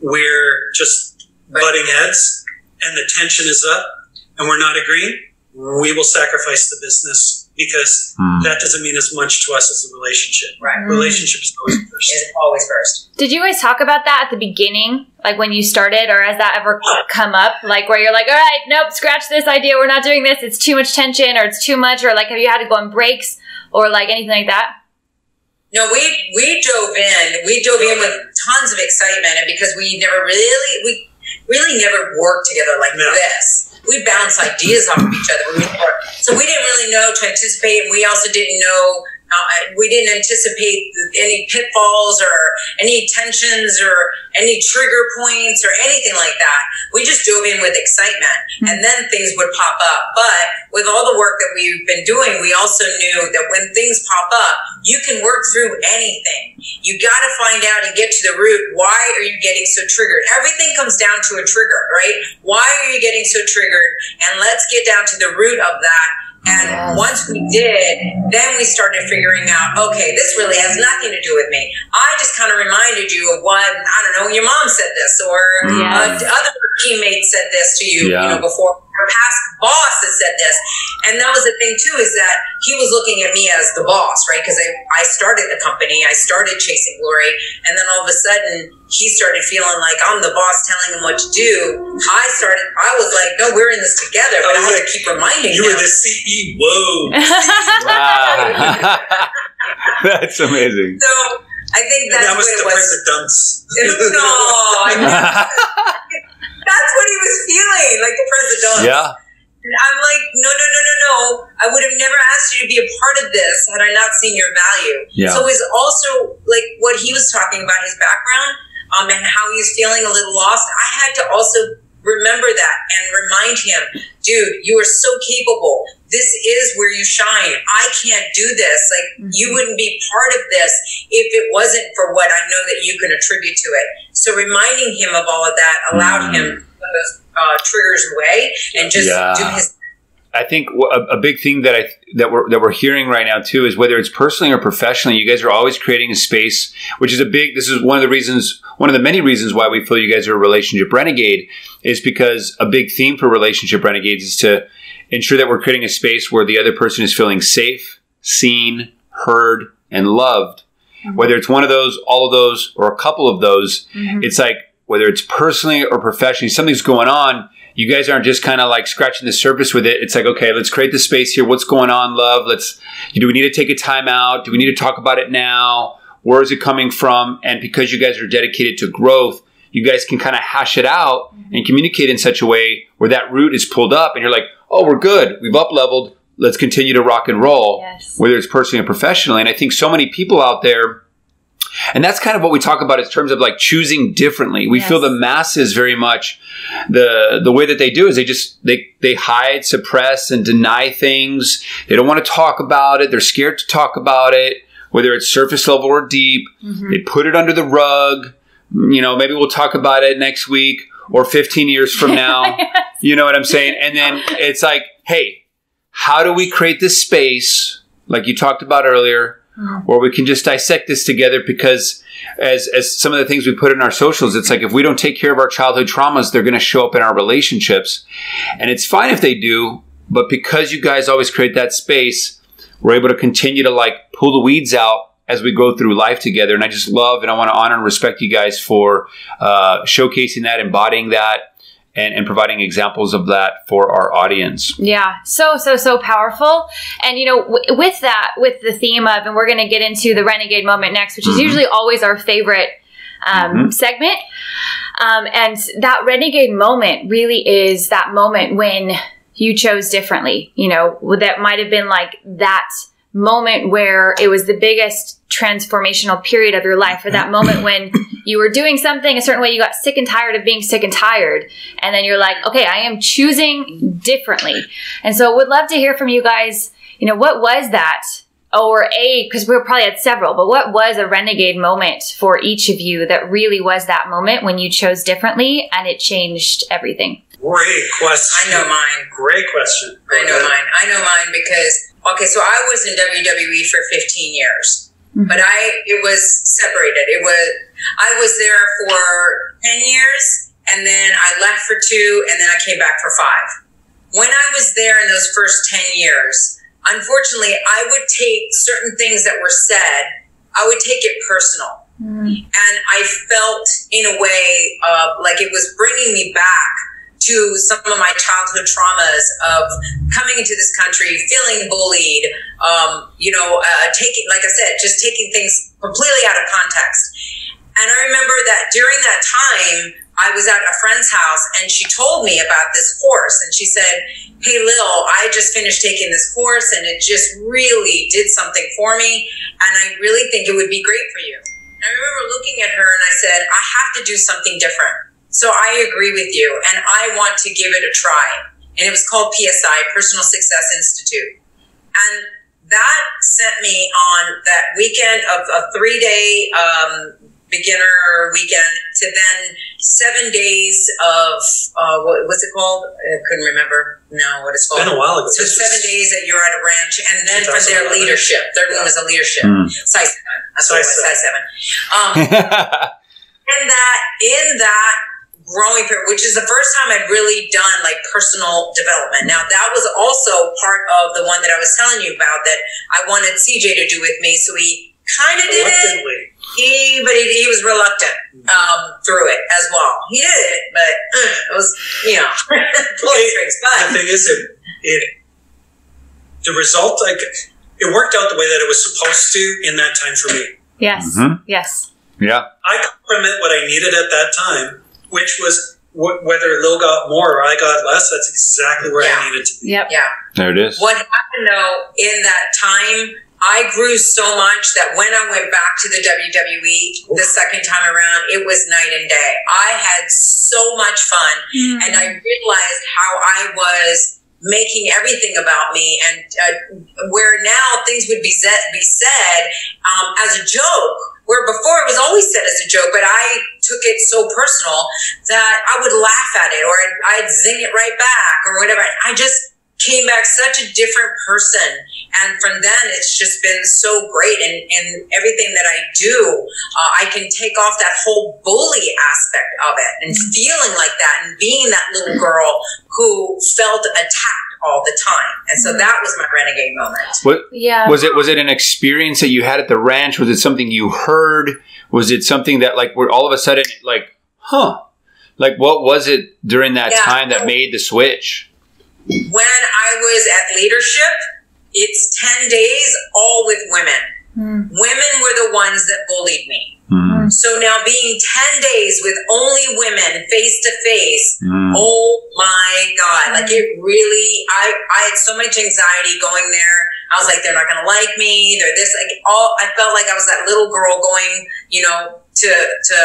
we're just butting heads and the tension is up and we're not agreeing, we will sacrifice the business because mm. that doesn't mean as much to us as a relationship. Right. Mm. Relationship is always first. It's always first. Did you guys talk about that at the beginning? Like when you started, or has that ever oh. come up? Like where you're like, all right, nope, scratch this idea. We're not doing this. It's too much tension, or it's too much, or like, have you had to go on breaks or like anything like that? No, we we dove in. We dove in with tons of excitement, and because we never really we really never worked together like no. this. We bounced ideas off of each other. So we didn't really know to anticipate, and we also didn't know uh, we didn't anticipate any pitfalls or any tensions or any trigger points or anything like that. We just dove in with excitement, and then things would pop up. But with all the work that we've been doing, we also knew that when things pop up, you can work through anything. You got to find out and get to the root. Why are you getting so triggered? Everything comes down to a trigger, right? Why are you getting so triggered? And let's get down to the root of that. And once we did, then we started figuring out, okay, this really has nothing to do with me. I just kind of reminded you of what, I don't know, your mom said this, or yes. uh, other teammates said this to you, yeah. you know, before. Your past boss has said this. And that was the thing too, is that he was looking at me as the boss, right? Because I, I started the company, I started Chasing Glory, and then all of a sudden he started feeling like I'm the boss telling him what to do. I started, I was like, no, we're in this together, but I, I had like, to keep reminding you. You were the C E O. Wow. That's amazing. So I think that's what it was. That was the president. No, I mean, that's what he was feeling, like the president. Yeah. And I'm like, no, no, no, no, no. I would have never asked you to be a part of this had I not seen your value. Yeah. So it's also like what he was talking about, his background, um, and how he was feeling a little lost. I had to also remember that and remind him, dude, you are so capable. This is where you shine. I can't do this. Like, mm-hmm. you wouldn't be part of this if it wasn't for what I know that you can attribute to it. So reminding him of all of that allowed mm-hmm. him to put those uh, triggers away and just yeah. do his. I think a, a big thing that I that we're that we're hearing right now too is whether it's personally or professionally, you guys are always creating a space, which is a big. This is one of the reasons, one of the many reasons why we feel you guys are a relationship renegade, is because a big theme for Relationship Renegades is to ensure that we're creating a space where the other person is feeling safe, seen, heard, and loved. Mm-hmm. Whether it's one of those, all of those, or a couple of those, mm-hmm. it's like whether it's personally or professionally, something's going on. You guys aren't just kind of like scratching the surface with it. It's like, okay, let's create the space here. What's going on, love? Let's. Do we need to take a time out? Do we need to talk about it now? Where is it coming from? And because you guys are dedicated to growth, you guys can kind of hash it out mm-hmm. and communicate in such a way where that root is pulled up, and you're like, oh, we're good. We've up-leveled. Let's continue to rock and roll, yes. whether it's personally or professionally. And I think so many people out there, and that's kind of what we talk about in terms of like choosing differently. We yes. feel the masses very much, the the way that they do is they just, they, they hide, suppress, and deny things. They don't want to talk about it. They're scared to talk about it, whether it's surface level or deep. Mm-hmm. They put it under the rug. You know, maybe we'll talk about it next week or fifteen years from now. Yes. You know what I'm saying? And then it's like, hey, how do we create this space, like you talked about earlier, where we can just dissect this together? Because as as some of the things we put in our socials, it's like if we don't take care of our childhood traumas, they're going to show up in our relationships. And it's fine if they do, but because you guys always create that space, we're able to continue to like pull the weeds out as we go through life together. And I just love and I want to honor and respect you guys for uh, showcasing that, embodying that, And, and providing examples of that for our audience. Yeah, so, so, so powerful. And, you know, w- with that, with the theme of, and we're going to get into the Renegade moment next, which is mm-hmm. usually always our favorite um, mm-hmm. segment. Um, and that Renegade moment really is that moment when you chose differently. You know, that might have been like that moment where it was the biggest transformational period of your life, or that moment when You were doing something a certain way. You got sick and tired of being sick and tired. And then you're like, okay, I am choosing differently. And so would love to hear from you guys. You know, what was that? Or a, because we probably had several, but what was a renegade moment for each of you that really was that moment when you chose differently and it changed everything? Great question. I know mine. Great question. I know mine. I know mine because, okay, so I was in W W E for fifteen years. Mm-hmm. But I, it was separated. It was, I was there for ten years and then I left for two and then I came back for five. When I was there in those first ten years, unfortunately, I would take certain things that were said, I would take it personal. Mm-hmm. And I felt in a way of like it was bringing me back to some of my childhood traumas of coming into this country, feeling bullied, um, you know, uh, taking, like I said, just taking things completely out of context. And I remember that during that time, I was at a friend's house and she told me about this course. And she said, hey, Lil, I just finished taking this course and it just really did something for me. And I really think it would be great for you. And I remember looking at her and I said, I have to do something different. So I agree with you, and I want to give it a try. And it was called P S I, Personal Success Institute. And that sent me on that weekend of a three-day um, beginner weekend to then seven days of, uh, what, what's it called? I couldn't remember now what it's called. It's been a while ago. So it's seven days that you're at a ranch, and then for their leadership. Third one was a leadership. Mm. Size seven. That's what it was, size seven. Um, and that, in that, growing, which is the first time I'd really done like personal development. Now that was also part of the one that I was telling you about that I wanted C J to do with me. So he kind of did it. He, but he, he was reluctant um, through it as well. He did it, but uh, it was, you know, pulling strings. But the thing is, it, it the result, like it worked out the way that it was supposed to in that time for me. Yes. Mm-hmm. Yes. Yeah. I could permit what I needed at that time. Which was wh- whether Lil got more or I got less, that's exactly where yeah. I needed to be. Yep. Yeah. There it is. What happened though, in that time, I grew so much that when I went back to the W W E Ooh. The second time around, it was night and day. I had so much fun mm. and I realized how I was making everything about me and uh, where now things would be, z- be said um, as a joke. Where before it was always said as a joke, but I took it so personal that I would laugh at it or I'd, I'd zing it right back or whatever. I just came back such a different person. And from then, it's just been so great. And, and everything that I do, uh, I can take off that whole bully aspect of it and feeling like that and being that little girl who felt attacked all the time. And so that was my renegade moment. What, yeah. Was it was it an experience that you had at the ranch? Was it something you heard? Was it something that like where all of a sudden like, huh? Like what was it during that yeah, time that I, made the switch? When I was at leadership, it's ten days all with women. Mm. Women were the ones that bullied me. Mm. So now being ten days with only women face to face, oh my God, like it really, I, I had so much anxiety going there. I was like, they're not going to like me. They're this, like all, I felt like I was that little girl going, you know, to, to,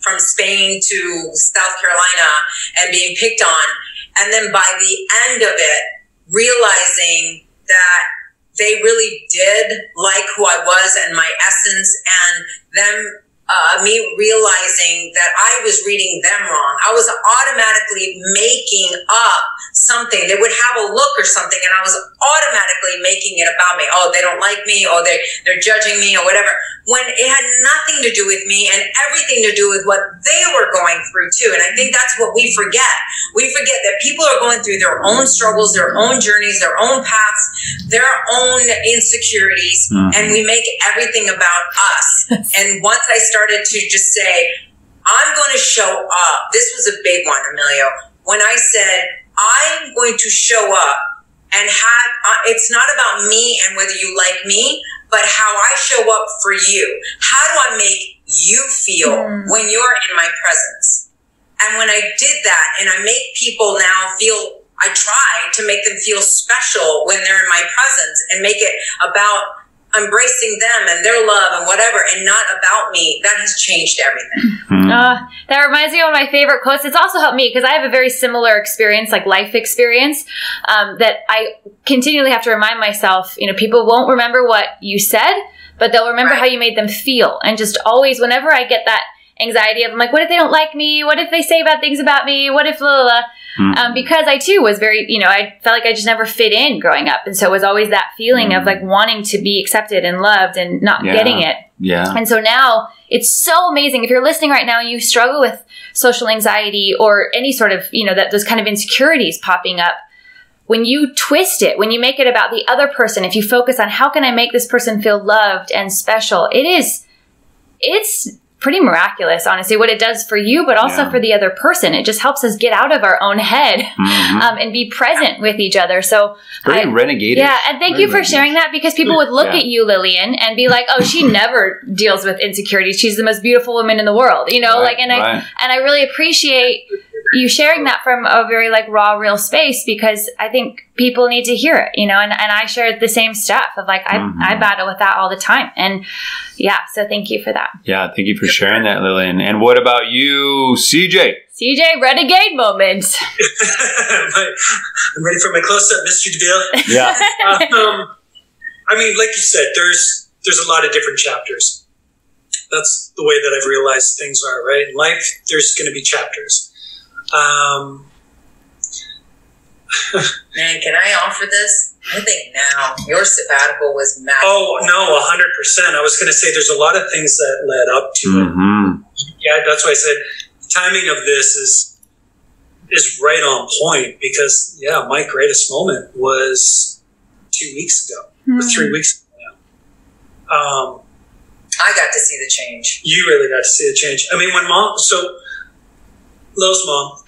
from Spain to South Carolina and being picked on. And then by the end of it, realizing that they really did like who I was and my essence, and them, uh, me realizing that I was reading them wrong. I was automatically making up something. They would have a look or something, and I was automatically making it about me. Oh, they don't like me. Oh, they, they're judging me or whatever. When it had nothing to do with me and everything to do with what they were going through too. And I think that's what we forget. We forget that people are going through their own struggles, their own journeys, their own paths, their own insecurities. Mm-hmm. And we make everything about us. And once I started to just say, I'm going to show up. This was a big one, Emilio. When I said, I'm going to show up and have, uh, it's not about me and whether you like me, but how I show up for you. How do I make you feel mm. when you're in my presence? And when I did that, and I make people now feel, I try to make them feel special when they're in my presence and make it about embracing them and their love and whatever, and not about me, that has changed everything. Mm-hmm. Uh, that reminds me of one of my favorite quotes. It's also helped me because I have a very similar experience, like life experience, um, that I continually have to remind myself, you know, people won't remember what you said, but they'll remember right. how you made them feel. And just always, whenever I get that anxiety of, I'm like, what if they don't like me? What if they say bad things about me? What if, blah, blah, blah. Mm-hmm. Um, because I too was very, you know, I felt like I just never fit in growing up. And so it was always that feeling mm-hmm. of like wanting to be accepted and loved and not yeah. getting it. Yeah. And so now it's so amazing. If you're listening right now and you struggle with social anxiety or any sort of, you know, that those kind of insecurities popping up, when you twist it, when you make it about the other person, if you focus on how can I make this person feel loved and special, it is, it's pretty miraculous, honestly, what it does for you, but also yeah. for the other person. It just helps us get out of our own head mm-hmm. um, and be present with each other. So very renegade. Yeah, and thank very you for renegade. sharing that, because people would look yeah. at you, Lillian, and be like, oh, she never deals with insecurities. She's the most beautiful woman in the world, you know, right, like, and I right. and I really appreciate you sharing that from a very like raw, real space, because I think people need to hear it, you know, and, and I shared the same stuff of like, I, mm-hmm. I battle with that all the time. And yeah, so thank you for that. Yeah. Thank you for sharing that, Lillian. And what about you, C J? C J, renegade moment. I'm ready for my close-up, Mister DeVille. Yeah. um, I mean, like you said, there's, there's a lot of different chapters. That's the way that I've realized things are, right? In life, there's going to be chapters. Um, man, can I offer this? I think now your sabbatical was magical. Oh no, a hundred percent. I was going to say there's a lot of things that led up to mm-hmm. it. Yeah, that's why I said the timing of this is is right on point, because yeah, my greatest moment was two weeks ago mm-hmm. or three weeks ago. Um, I got to see the change. You really got to see the change. I mean, when mom so. Lowe's mom,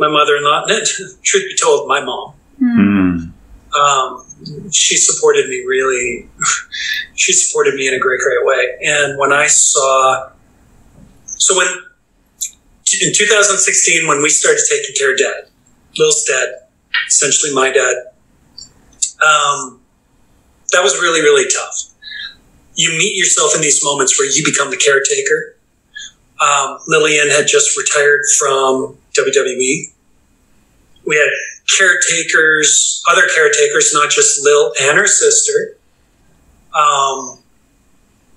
my mother-in-law, truth be told, my mom, mm. um, she supported me really, she supported me in a great, great way. And when I saw, so when, in two thousand sixteen, when we started taking care of dad, Lil's dad, essentially my dad, um, that was really, really tough. You meet yourself in these moments where you become the caretaker. Um, Lillian had just retired from W W E. We had caretakers, other caretakers, not just Lil and her sister. Um,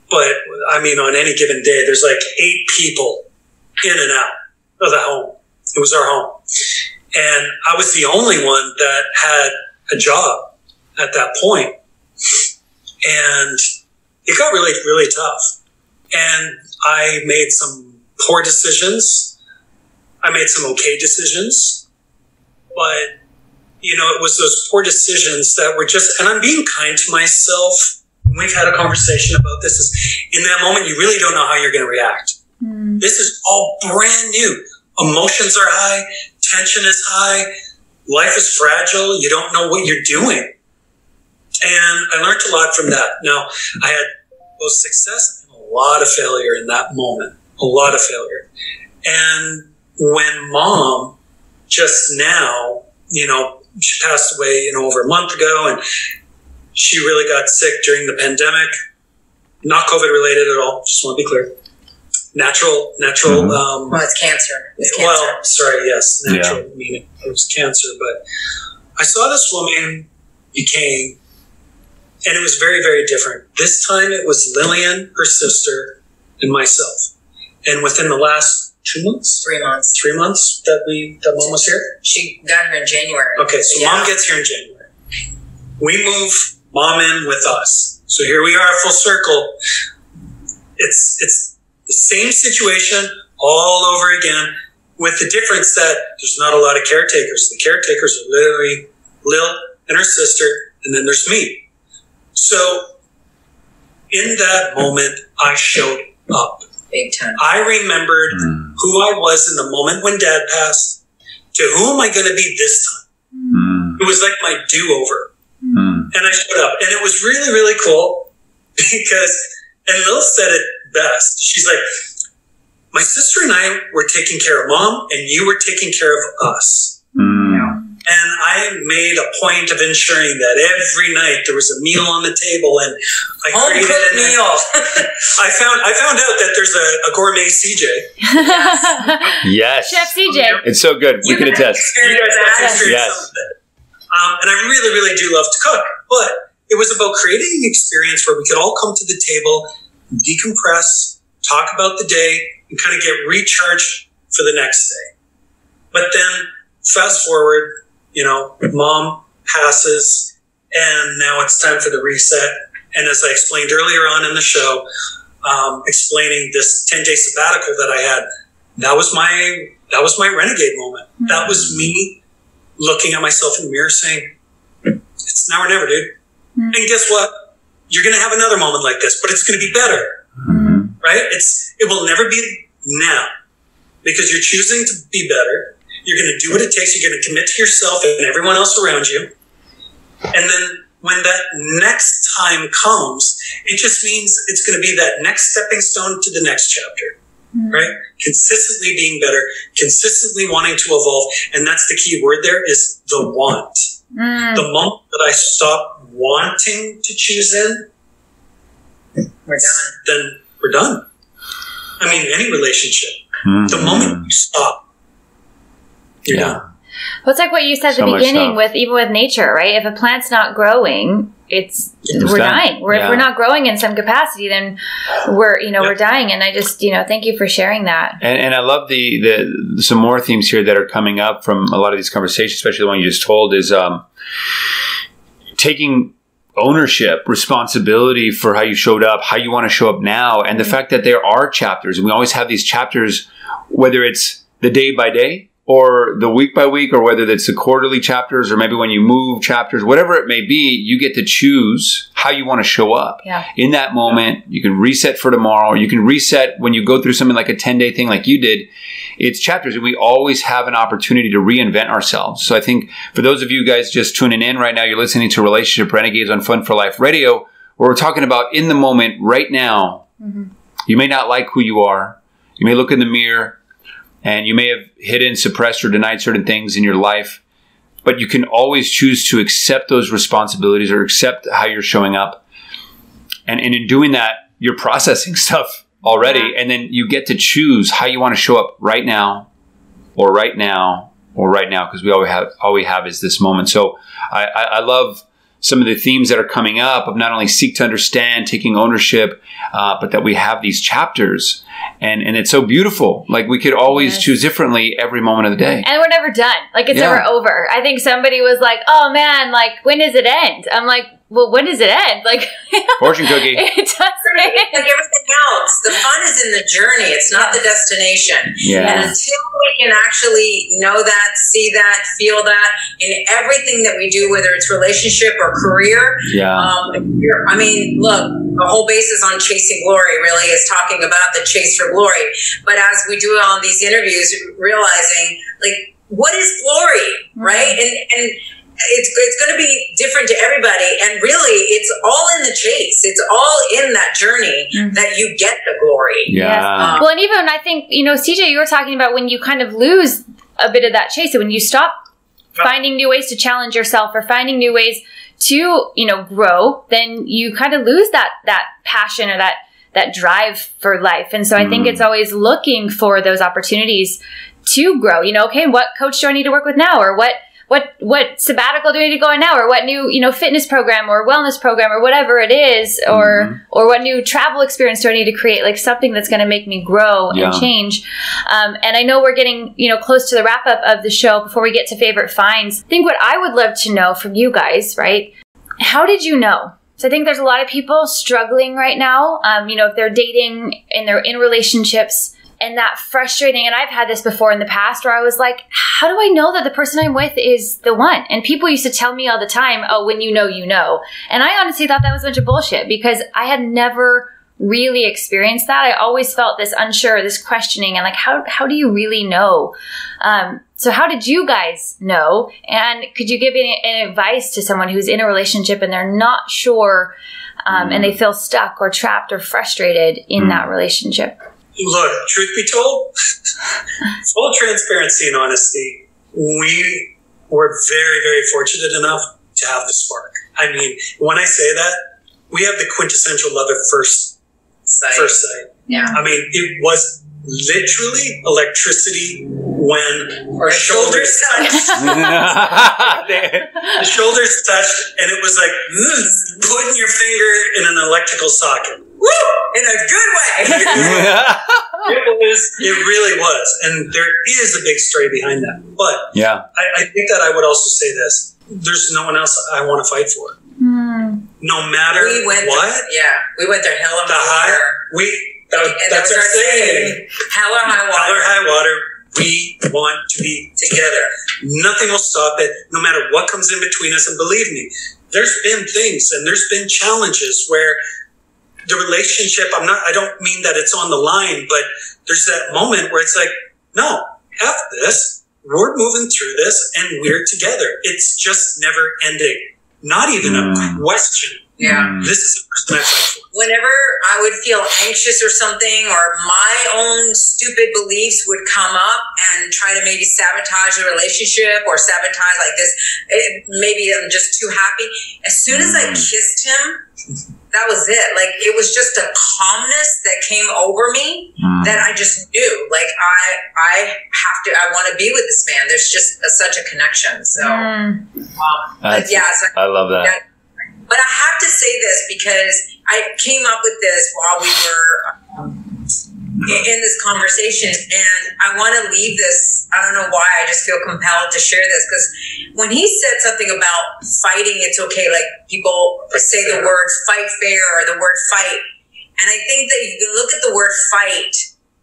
but I mean, on any given day, there's like eight people in and out of the home. It was our home. And I was the only one that had a job at that point. And it got really, really tough. And I made some poor decisions. I made some okay decisions, but you know, it was those poor decisions that were just, and I'm being kind to myself. We've had a conversation about this is in that moment, you really don't know how you're going to react. Mm. This is all brand new. Emotions are high. Tension is high. Life is fragile. You don't know what you're doing. And I learned a lot from that. Now I had both success and a lot of failure in that moment. A lot of failure. And when mom just now, you know, she passed away, you know, over a month ago, and she really got sick during the pandemic, not COVID related at all. Just want to be clear. Natural, natural. Mm-hmm. Um, well, it's cancer. It's cancer. Well, sorry. Yes. Natural yeah. meaning it was cancer, but I saw this woman decaying, and it was very, very different. This time it was Lillian, her sister, and myself. And within the last two months, three months, three months that we, that mom was here. She got here in January. Okay. So yeah. Mom gets here in January. We move mom in with us. So here we are, full circle. It's, it's the same situation all over again, with the difference that there's not a lot of caretakers. The caretakers are literally Lil and her sister. And then there's me. So in that moment, I showed up. Big time. I remembered mm. who I was in the moment when dad passed, to who am I going to be this time? Mm. It was like my do-over. Mm. And I showed up. And it was really, really cool because, and Lil said it best. She's like, my sister and I were taking care of mom and you were taking care of us. Mm. And I made a point of ensuring that every night there was a meal on the table, and I Home created a meal. I found I found out that there's a, a gourmet C J. Yes, yes. Chef C J. It's so good. You we can attest. You guys have experienced yes. some of it. Um, and I really, really do love to cook, but it was about creating an experience where we could all come to the table, decompress, talk about the day, and kind of get recharged for the next day. But then fast forward, you know, mom passes, and now it's time for the reset. And as I explained earlier on in the show, um, explaining this ten-day sabbatical that I had, that was my that was my renegade moment. Mm-hmm. That was me looking at myself in the mirror saying, it's now or never, dude. Mm-hmm. And guess what? You're going to have another moment like this, but it's going to be better, mm-hmm. right? It's It will never be now, because you're choosing to be better. You're going to do what it takes. You're going to commit to yourself and everyone else around you. And then when that next time comes, it just means it's going to be that next stepping stone to the next chapter, mm. right? Consistently being better, consistently wanting to evolve. And that's the key word there, is the want. Mm. The moment that I stop wanting to choose in, we're done. Then we're done. I mean, any relationship. Mm. The moment you stop, you're yeah. done. Well, it's like what you said at so the beginning with even with nature, right? If a plant's not growing, it's, it's we're done. dying. We're, yeah. If we're not growing in some capacity, then we're you know yeah. we're dying. And I just you know thank you for sharing that. And, and I love the the some more themes here that are coming up from a lot of these conversations, especially the one you just told, is um, taking ownership, responsibility for how you showed up, how you want to show up now, and the mm-hmm. fact that there are chapters, and we always have these chapters, whether it's the day by day, or the week by week, or whether it's the quarterly chapters, or maybe when you move chapters, whatever it may be, you get to choose how you want to show up. Yeah. In that moment, you can reset for tomorrow. You can reset when you go through something like a ten-day thing like you did. It's chapters, and we always have an opportunity to reinvent ourselves. So I think for those of you guys just tuning in right now, you're listening to Relationship Renegades on Fun for Life Radio, where we're talking about in the moment right now. Mm-hmm. You may not like who you are. You may look in the mirror, and you may have hidden, suppressed, or denied certain things in your life, but you can always choose to accept those responsibilities or accept how you're showing up. And, and in doing that, you're processing stuff already, yeah. and then you get to choose how you want to show up right now, or right now, or right now, because we all we have all we have is this moment. So I, I, I love some of the themes that are coming up of not only seek to understand, taking ownership, uh, but that we have these chapters. And and it's so beautiful. Like, we could always yes. choose differently every moment of the day. And we're never done. Like, it's yeah. never over. I think somebody was like, oh, man, like, when does it end? I'm like, well, when does it end? Like, fortune cookie. It doesn't end. It's like everything else. The fun is in the journey. It's not the destination. Yeah. And until we can actually know that, see that, feel that in everything that we do, whether it's relationship or career. Yeah. Um, I mean, look, the whole basis on Chasing Glory really is talking about the chase for glory. But as we do all these interviews, realizing, like, what is glory, mm-hmm. right? And and it's it's going to be different to everybody. And really, it's all in the chase. It's all in that journey mm-hmm. that you get the glory. Yeah. Um, well, and even I think, you know, C J, you were talking about when you kind of lose a bit of that chase, when you stop finding new ways to challenge yourself or finding new ways to, you know, grow, then you kind of lose that that passion or that that drive for life. And so I think mm. it's always looking for those opportunities to grow. You know, okay, what coach do I need to work with now? Or what what what sabbatical do I need to go on now? Or what new, you know, fitness program or wellness program or whatever it is, or mm. or what new travel experience do I need to create? Like, something that's going to make me grow yeah. and change. Um, and I know we're getting, you know, close to the wrap up of the show. Before we get to favorite finds, I think what I would love to know from you guys, right? How did you know? So I think there's a lot of people struggling right now, um, you know, if they're dating and they're in relationships, and that frustrating. And I've had this before in the past where I was like, how do I know that the person I'm with is the one? And people used to tell me all the time, oh, when you know, you know. And I honestly thought that was a bunch of bullshit, because I had never really experienced that. I always felt this unsure, this questioning, and like, how how do you really know? Um, so how did you guys know? And could you give any, any advice to someone who's in a relationship and they're not sure, um, mm. and they feel stuck or trapped or frustrated in mm. that relationship? Look, truth be told, full transparency and honesty, we we're very, very fortunate enough to have the spark. I mean, when I say that, we have the quintessential love at first sight. First sight. Yeah. I mean, it was literally electricity when our shoulders touched. The shoulders touched, and it was like mm, putting your finger in an electrical socket. Woo! In a good way. It was. It really was, and there is a big story behind that. But yeah, I, I think that I would also say this: there's no one else I want to fight for. Mm. No matter we went what, through, yeah, we went through hell and the high. We that, and that's our saying: hell or high water. Hell or high water. We want to be together. Nothing will stop it, no matter what comes in between us. And believe me, there's been things and there's been challenges where the relationship, I'm not, I don't mean that it's on the line, but there's that moment where it's like, no, F this. We're moving through this and we're together. It's just never ending. Not even mm. a question. Yeah. This is the person I fight for. Whenever I would feel anxious or something, or my own stupid beliefs would come up and try to maybe sabotage a relationship or sabotage like this, it, maybe I'm just too happy. As soon as I kissed him, that was it. Like, it was just a calmness that came over me mm. that I just knew. Like, I I have to, I want to be with this man. There's just a, such a connection. So, mm. um, but yeah. So I love that. that But I have to say this because I came up with this while we were um, in this conversation, and I want to leave this. I don't know why, I just feel compelled to share this, because when he said something about fighting, it's okay. Like, people say the word fight fair or the word fight. And I think that you can look at the word fight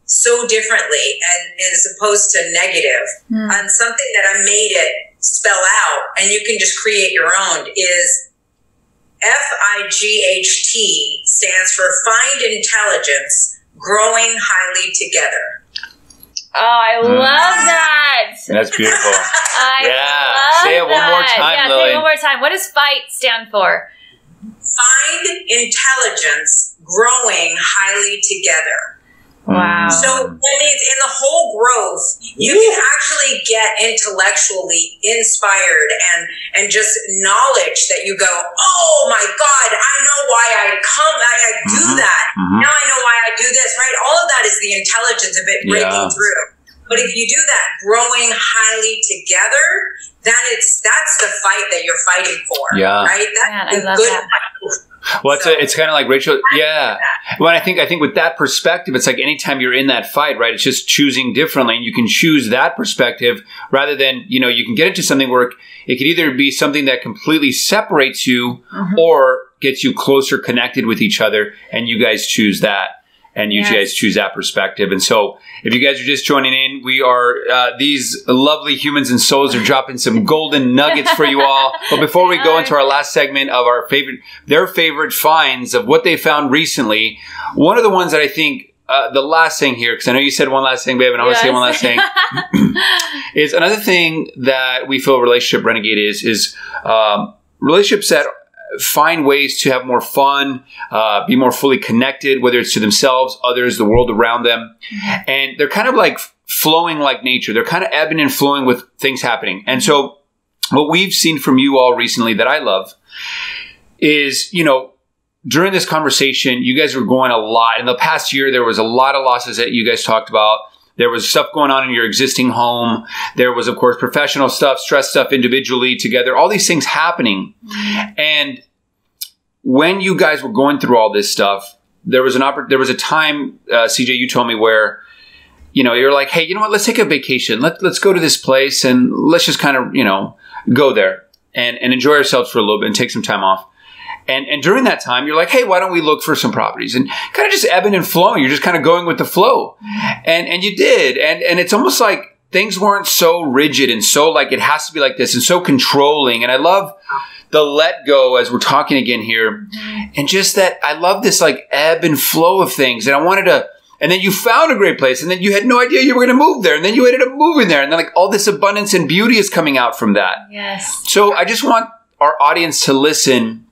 so differently and as opposed to negative. Mm. And something that I made it spell out, and you can just create your own, is F I G H T stands for Find Intelligence, Growing Highly Together. Oh, I love mm. that. That's beautiful. I yeah. love say it one that. more time, yeah, Lily. Say it one more time. What does FIGHT stand for? Find Intelligence, Growing Highly Together. Wow. So I mean, in the whole growth, you yeah. can actually get intellectually inspired and and just knowledge that you go, oh my God, I know why I come, I, I do mm-hmm. that. Mm-hmm. Now I know why I do this, right? All of that is the intelligence of it breaking yeah. through. But if you do that, growing highly together, then it's that's the fight that you're fighting for, yeah. right? That's yeah, I love good that. Fight. Well, it's, so, a, it's kind of like Rachele. Yeah. Well, I think I think with that perspective, it's like anytime you're in that fight, right? It's just choosing differently, and you can choose that perspective rather than, you know, you can get into something where it could either be something that completely separates you mm-hmm. or gets you closer connected with each other, and you guys choose that. And you yes. guys choose that perspective. And so if you guys are just joining in, we are, uh, these lovely humans and souls are dropping some golden nuggets for you all. But before we go into our last segment of our favorite, their favorite finds of what they found recently, one of the ones that I think, uh, the last thing here, because I know you said one last thing, babe, and I want to yes. say one last thing, is another thing that we feel Relationship Renegade is, is um, relationships that find ways to have more fun, uh, be more fully connected, whether it's to themselves, others, the world around them. And they're kind of like flowing like nature. They're kind of ebbing and flowing with things happening. And so what we've seen from you all recently that I love is, you know, during this conversation, you guys were going a lot. In the past year, there was a lot of losses that you guys talked about. There was stuff going on in your existing home. There was, of course, professional stuff, stress stuff individually, together, all these things happening. And when you guys were going through all this stuff, there was an oppor- there was a time, uh, C J, you told me, where, you know, you're like, hey, you know what? Let's take a vacation. Let, let's go to this place and let's just kind of, you know, go there and, and enjoy ourselves for a little bit and take some time off. And and during that time, you're like, hey, why don't we look for some properties? And kind of just ebbing and flowing. You're just kind of going with the flow. And and you did. And and it's almost like things weren't so rigid and so like it has to be like this and so controlling. And I love the let go as we're talking again here. And just that I love this like ebb and flow of things. And I wanted to, and then you found a great place and then you had no idea you were going to move there. And then you ended up moving there. And then like all this abundance and beauty is coming out from that. Yes. So I just want our audience to listen.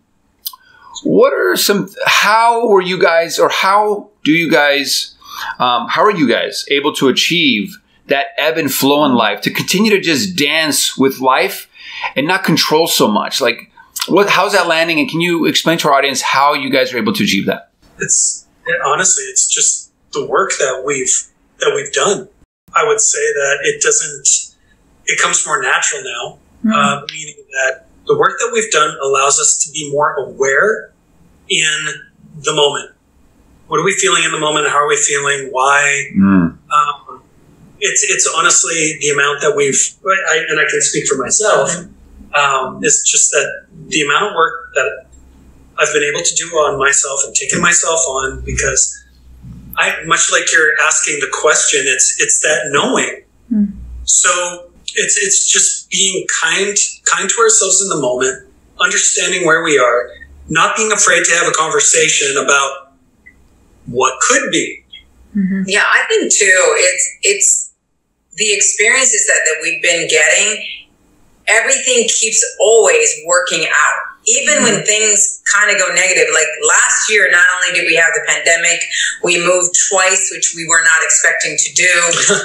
What are some, how were you guys, or how do you guys, um, how are you guys able to achieve that ebb and flow in life, to continue to just dance with life and not control so much. Like, what? How's that landing? And can you explain to our audience how you guys are able to achieve that? It's honestly, it's just the work that we've that we've done. I would say that it doesn't. It comes more natural now, mm-hmm. uh, meaning that the work that we've done allows us to be more aware in the moment. What are we feeling in the moment? How are we feeling? Why? Mm. Um, it's it's honestly the amount that we've, I, and I can speak for myself, um, it's just that the amount of work that I've been able to do on myself and taking myself on, because I, much like you're asking the question, it's it's that knowing. Mm. So it's it's just being kind, kind to ourselves in the moment, understanding where we are, not being afraid to have a conversation about what could be. Mm-hmm. Yeah, I think too, it's it's the experiences that, that we've been getting, everything keeps always working out. Even mm-hmm. when things kind of go negative, like last year, not only did we have the pandemic, we moved twice, which we were not expecting to do.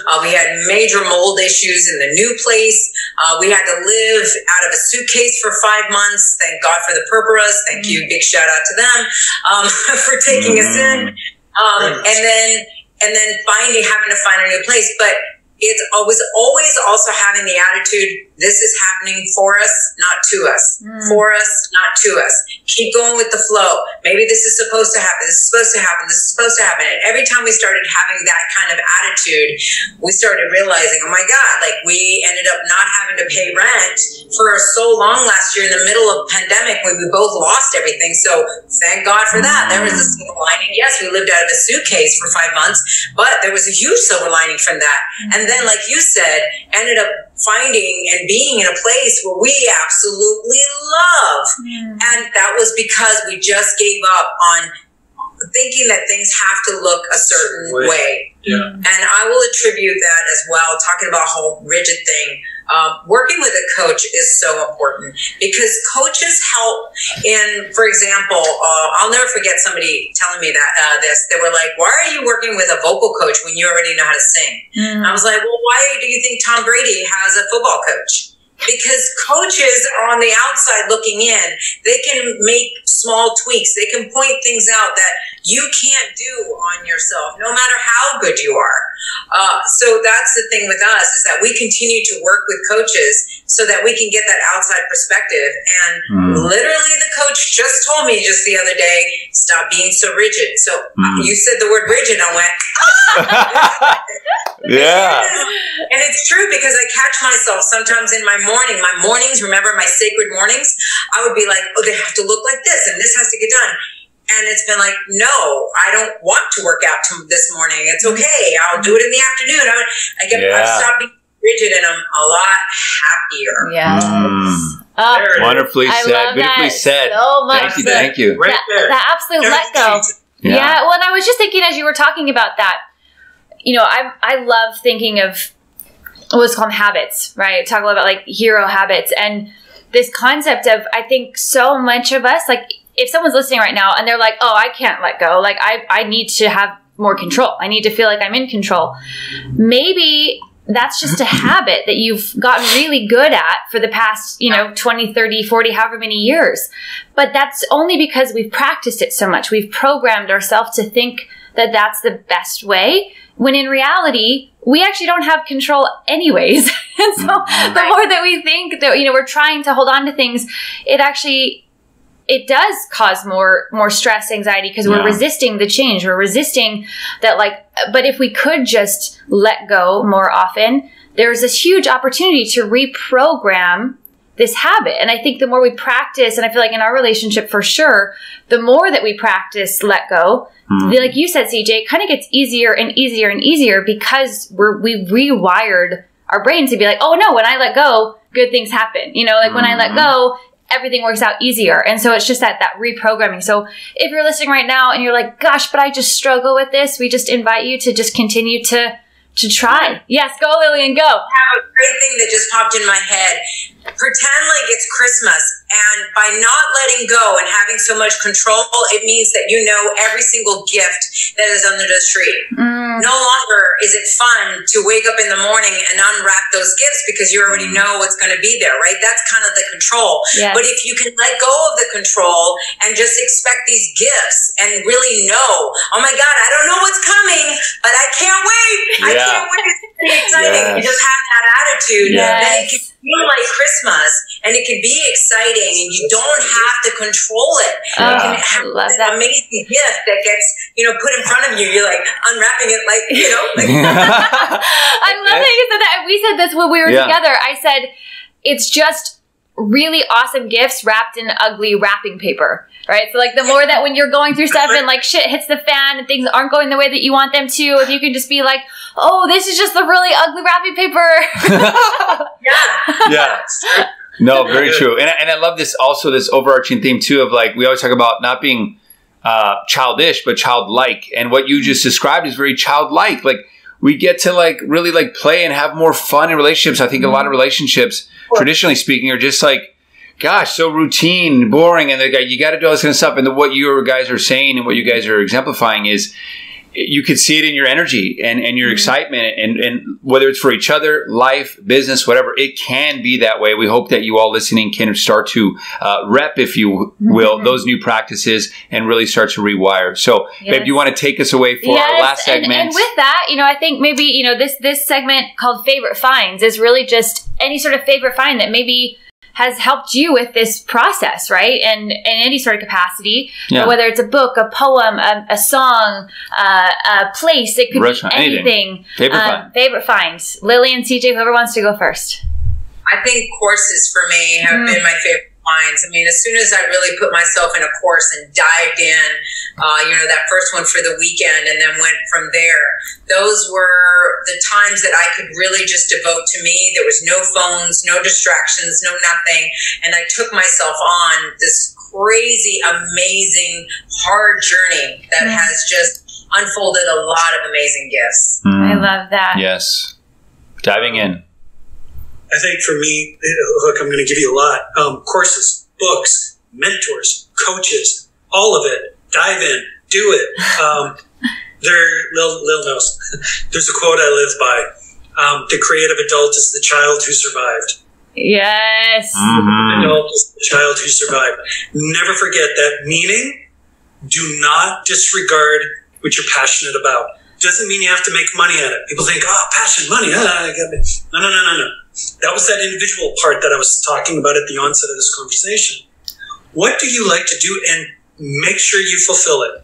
uh, we had major mold issues in the new place. Uh, we had to live out of a suitcase for five months. Thank God for the Purpuras. Thank mm-hmm. you. Big shout out to them um, for taking mm-hmm. us in. Um, right. And then, and then finding, having to find a new place. But it's always, always also having the attitude, this is happening for us, not to us. Mm. For us, not to us. Keep going with the flow. Maybe this is supposed to happen. This is supposed to happen. This is supposed to happen. And every time we started having that kind of attitude, we started realizing, oh my God, like we ended up not having to pay rent for so long last year in the middle of pandemic when we both lost everything. So thank God for that. There was a silver lining. Yes, we lived out of a suitcase for five months, but there was a huge silver lining from that. And then, like you said, ended up finding and being in a place where we absolutely love. Mm. And that was because we just gave up on thinking that things have to look a certain way. way. Yeah. And I will attribute that as well, talking about a whole rigid thing. Uh, working with a coach is so important because coaches help in, for example, uh, I'll never forget somebody telling me that uh, this, they were like, why are you working with a vocal coach when you already know how to sing? Mm. I was like, well, why do you think Tom Brady has a football coach? Because coaches are on the outside looking in. They can make small tweaks. They can point things out that you can't do on yourself, no matter how good you are. Uh, so that's the thing with us, is that we continue to work with coaches so that we can get that outside perspective. And mm. literally the coach just told me just the other day, stop being so rigid. So mm. you said the word rigid. I went, ah! Yeah. And it's true because I catch myself sometimes in my morning, my mornings, remember my sacred mornings, I would be like, oh, they have to look like this and this has to get done. And it's been like, no, I don't want to work out to this morning. It's okay. I'll do it in the afternoon. I, I get, yeah. I've stopped being rigid and I'm a lot happier. Yeah. Mm. Uh, Wonderfully said. Beautifully said. So much. Thank you. Thank you. Right that, there. That absolute there let go. Yeah. yeah. Well, and I was just thinking as you were talking about that, you know, I I love thinking of what's called habits, right? Talk a lot about like hero habits and this concept of, I think so much of us, like, if someone's listening right now and they're like, oh, I can't let go. Like I, I need to have more control. I need to feel like I'm in control. Maybe that's just a habit that you've gotten really good at for the past, you know, twenty, thirty, forty, however many years. But that's only because we've practiced it so much. We've programmed ourselves to think that that's the best way. When in reality, we actually don't have control anyways. And so right. the more that we think that, you know, we're trying to hold on to things, it actually... it does cause more more stress, anxiety, because yeah. we're resisting the change. We're resisting that, like, but if we could just let go more often, there's this huge opportunity to reprogram this habit. And I think the more we practice, and I feel like in our relationship for sure, the more that we practice let go, mm-hmm. the, like you said, C J, it kind of gets easier and easier and easier because we're, we rewired our brains to be like, oh, no, when I let go, good things happen. You know, like mm-hmm. when I let go, everything works out easier. And so it's just that, that reprogramming. So if you're listening right now and you're like, gosh, but I just struggle with this, we just invite you to just continue to, to try. Yes. Go, Lilian, go. I have a great thing that just popped in my head. Pretend like it's Christmas, and by not letting go and having so much control, it means that you know every single gift that is under the tree. Mm. No longer is it fun to wake up in the morning and unwrap those gifts because you already know what's going to be there, right? That's kind of the control. Yes. But if you can let go of the control and just expect these gifts and really know, oh my God, I don't know what's coming, but I can't wait. Yeah. I can't wait. It's going to be exciting. Yes. You just have that attitude. Yes. Then it can feel like Christmas and it can be exciting and you don't have to control it. Oh, you can have love that amazing gift that gets, you know, put in front of you. You're like unwrapping it like, you know. Like I love that you said that. We said this when we were yeah. together. I said, it's just really awesome gifts wrapped in ugly wrapping paper, right? So like the more that when you're going through stuff and like shit hits the fan and things aren't going the way that you want them to, if you can just be like, oh, this is just the really ugly wrapping paper. yeah. Yeah. No, very true. And I, and I love this also, this overarching theme too of like, we always talk about not being uh, childish, but childlike. And what you just described is very childlike. Like we get to like really like play and have more fun in relationships. I think mm-hmm. a lot of relationships, traditionally speaking, are just like, gosh, so routine, boring. And the, you got to do all this kind of stuff. And the, what you guys are saying and what you guys are exemplifying is you could see it in your energy and, and your mm-hmm. excitement. And, and whether it's for each other, life, business, whatever, it can be that way. We hope that you all listening can start to uh, rep, if you will, mm-hmm. those new practices and really start to rewire. So, yes. babe, do you want to take us away for yes, our last segment? And, and with that, you know, I think maybe, you know, this this segment called Favorite Finds is really just any sort of favorite find that maybe has helped you with this process, right? And in any sort of capacity, yeah. whether it's a book, a poem, a, a song, uh, a place, it could Restaurant, be anything. anything. Favorite, um, find. favorite finds. Lilian, C J, whoever wants to go first. I think courses for me have mm. been my favorite finds. I mean, as soon as I really put myself in a course and dived in, uh, you know, that first one for the weekend and then went from there. Those were the times that I could really just devote to me. There was no phones, no distractions, no nothing. And I took myself on this crazy, amazing, hard journey that mm. has just unfolded a lot of amazing gifts. Mm. I love that. Yes. Diving in. I think for me, look, I'm going to give you a lot. Um, courses, books, mentors, coaches, all of it. Dive in. Do it. Um, there, Lil, Lil knows. There's a quote I live by. Um, the creative adult is the child who survived. Yes. Mm-hmm. The adult is the child who survived. Never forget that meaning. Do not disregard what you're passionate about. Doesn't mean you have to make money at it. People think, oh, passion, money. Ah, I get it. No, no, no, no, no. That was that individual part that I was talking about at the onset of this conversation. What do you like to do, and make sure you fulfill it?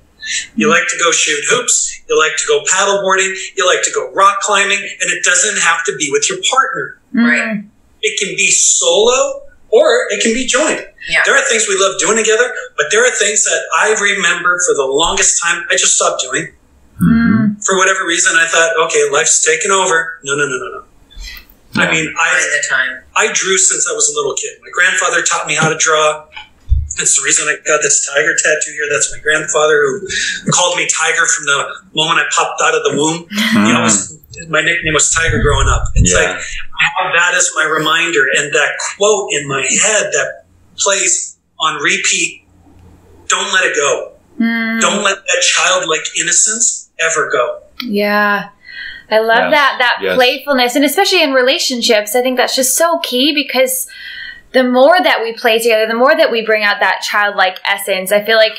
You like to go shoot hoops. You like to go paddleboarding. You like to go rock climbing. And it doesn't have to be with your partner, right? Mm. It can be solo or it can be joint. Yeah. There are things we love doing together, but there are things that I remember for the longest time I just stopped doing. Mm. For whatever reason, I thought, okay, life's taken over. No, no, no, no, no. Yeah. I mean, I, time. I drew since I was a little kid. My grandfather taught me how to draw. That's the reason I got this tiger tattoo here. That's my grandfather who called me Tiger from the moment I popped out of the womb. Mm. You know, was, my nickname was Tiger growing up. It's yeah. like, I have that as my reminder. And that quote in my head that plays on repeat, don't let it go. Mm. Don't let that childlike innocence ever go. Yeah. I love yes. that, that yes. playfulness. And especially in relationships, I think that's just so key, because the more that we play together, the more that we bring out that childlike essence. I feel like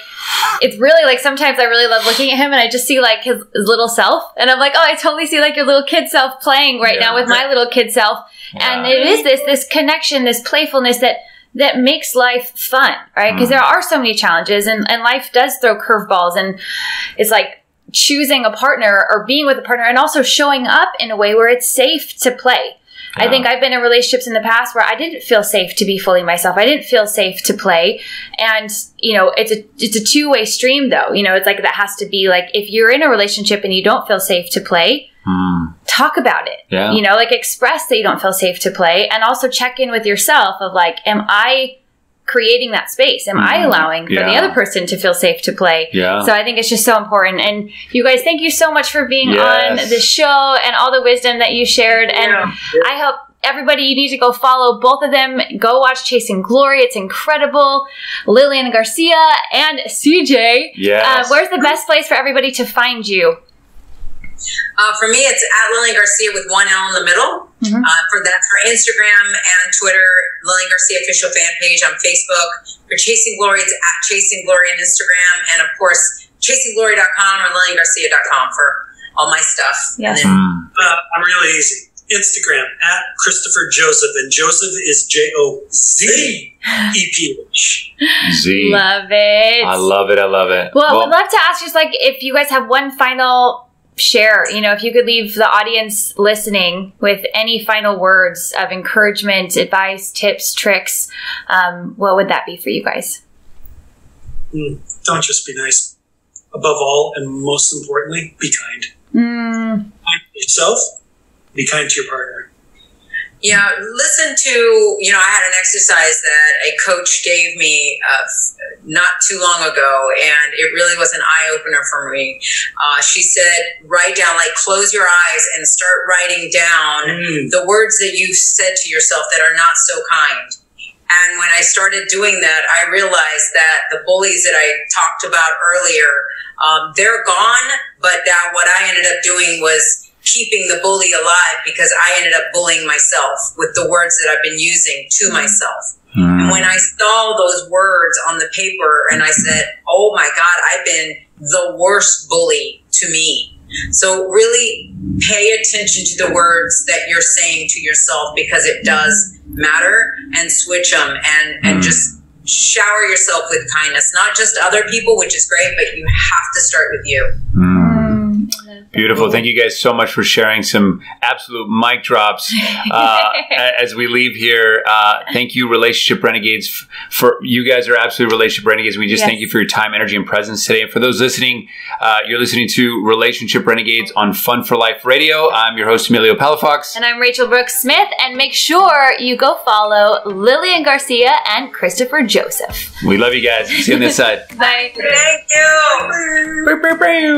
it's really like, sometimes I really love looking at him and I just see like his, his little self. And I'm like, oh, I totally see like your little kid self playing right yeah. now with my little kid self. Wow. And it is this, this connection, this playfulness that, that makes life fun, right? Because mm. there are so many challenges, and, and life does throw curveballs, and it's like, choosing a partner or being with a partner and also showing up in a way where it's safe to play. Yeah. I think I've been in relationships in the past where I didn't feel safe to be fully myself. I didn't feel safe to play. And, you know, it's a, it's a two-way stream though. You know, it's like, that has to be like, if you're in a relationship and you don't feel safe to play, mm. talk about it, yeah. you know, like express that you don't feel safe to play, and also check in with yourself of like, am I creating that space? Am mm-hmm. I allowing for yeah. the other person to feel safe to play? Yeah. So I think it's just so important. And you guys, thank you so much for being yes. on the show and all the wisdom that you shared. And yeah. I hope everybody, you need to go follow both of them. Go watch Chasing Glory. It's incredible. Lilian Garcia and C J. Yes. Uh, where's the best place for everybody to find you? Uh, for me, it's at Lilian Garcia with one L in the middle. Mm-hmm. Uh, for that, for Instagram and Twitter, Lilian Garcia official fan page on Facebook. For Chasing Glory, it's at Chasing Glory on Instagram, and of course, chasing glory dot com or lilian garcia dot com for all my stuff. Yes. Then, uh, I'm really easy. Instagram at Christopher Jozeph, and Joseph is J O Z E P H. Z. Love it. I love it. I love it. Well, well, I would love to ask just like if you guys have one final share, you know, if you could leave the audience listening with any final words of encouragement, advice, tips, tricks, um, what would that be for you guys? Mm, don't just be nice. Above all, and most importantly, be kind. Mm. Be kind to yourself. Be kind to your partner. Yeah, listen to, you know, I had an exercise that a coach gave me uh, not too long ago, and it really was an eye-opener for me. Uh, she said, write down, like close your eyes and start writing down mm. the words that you've said to yourself that are not so kind. And when I started doing that, I realized that the bullies that I talked about earlier, um, they're gone, but now what I ended up doing was keeping the bully alive because I ended up bullying myself with the words that I've been using to myself. Mm. And when I saw those words on the paper and I said, oh my God, I've been the worst bully to me. So really pay attention to the words that you're saying to yourself because it does matter, and switch them and, and mm. just shower yourself with kindness, not just other people, which is great, but you have to start with you. Mm. Beautiful. Thank you guys so much for sharing some absolute mic drops uh, as we leave here. Uh, thank you, Relationship Renegades. F- for you guys are absolutely Relationship Renegades. We just yes. thank you for your time, energy, and presence today. And for those listening, uh, you're listening to Relationship Renegades on Fun for Life Radio. I'm your host, Emilio Palafox. And I'm Rachele Brooke Smith. And make sure you go follow Lilian Garcia and Christopher Jozeph. We love you guys. See you on this side. Bye. Thank you.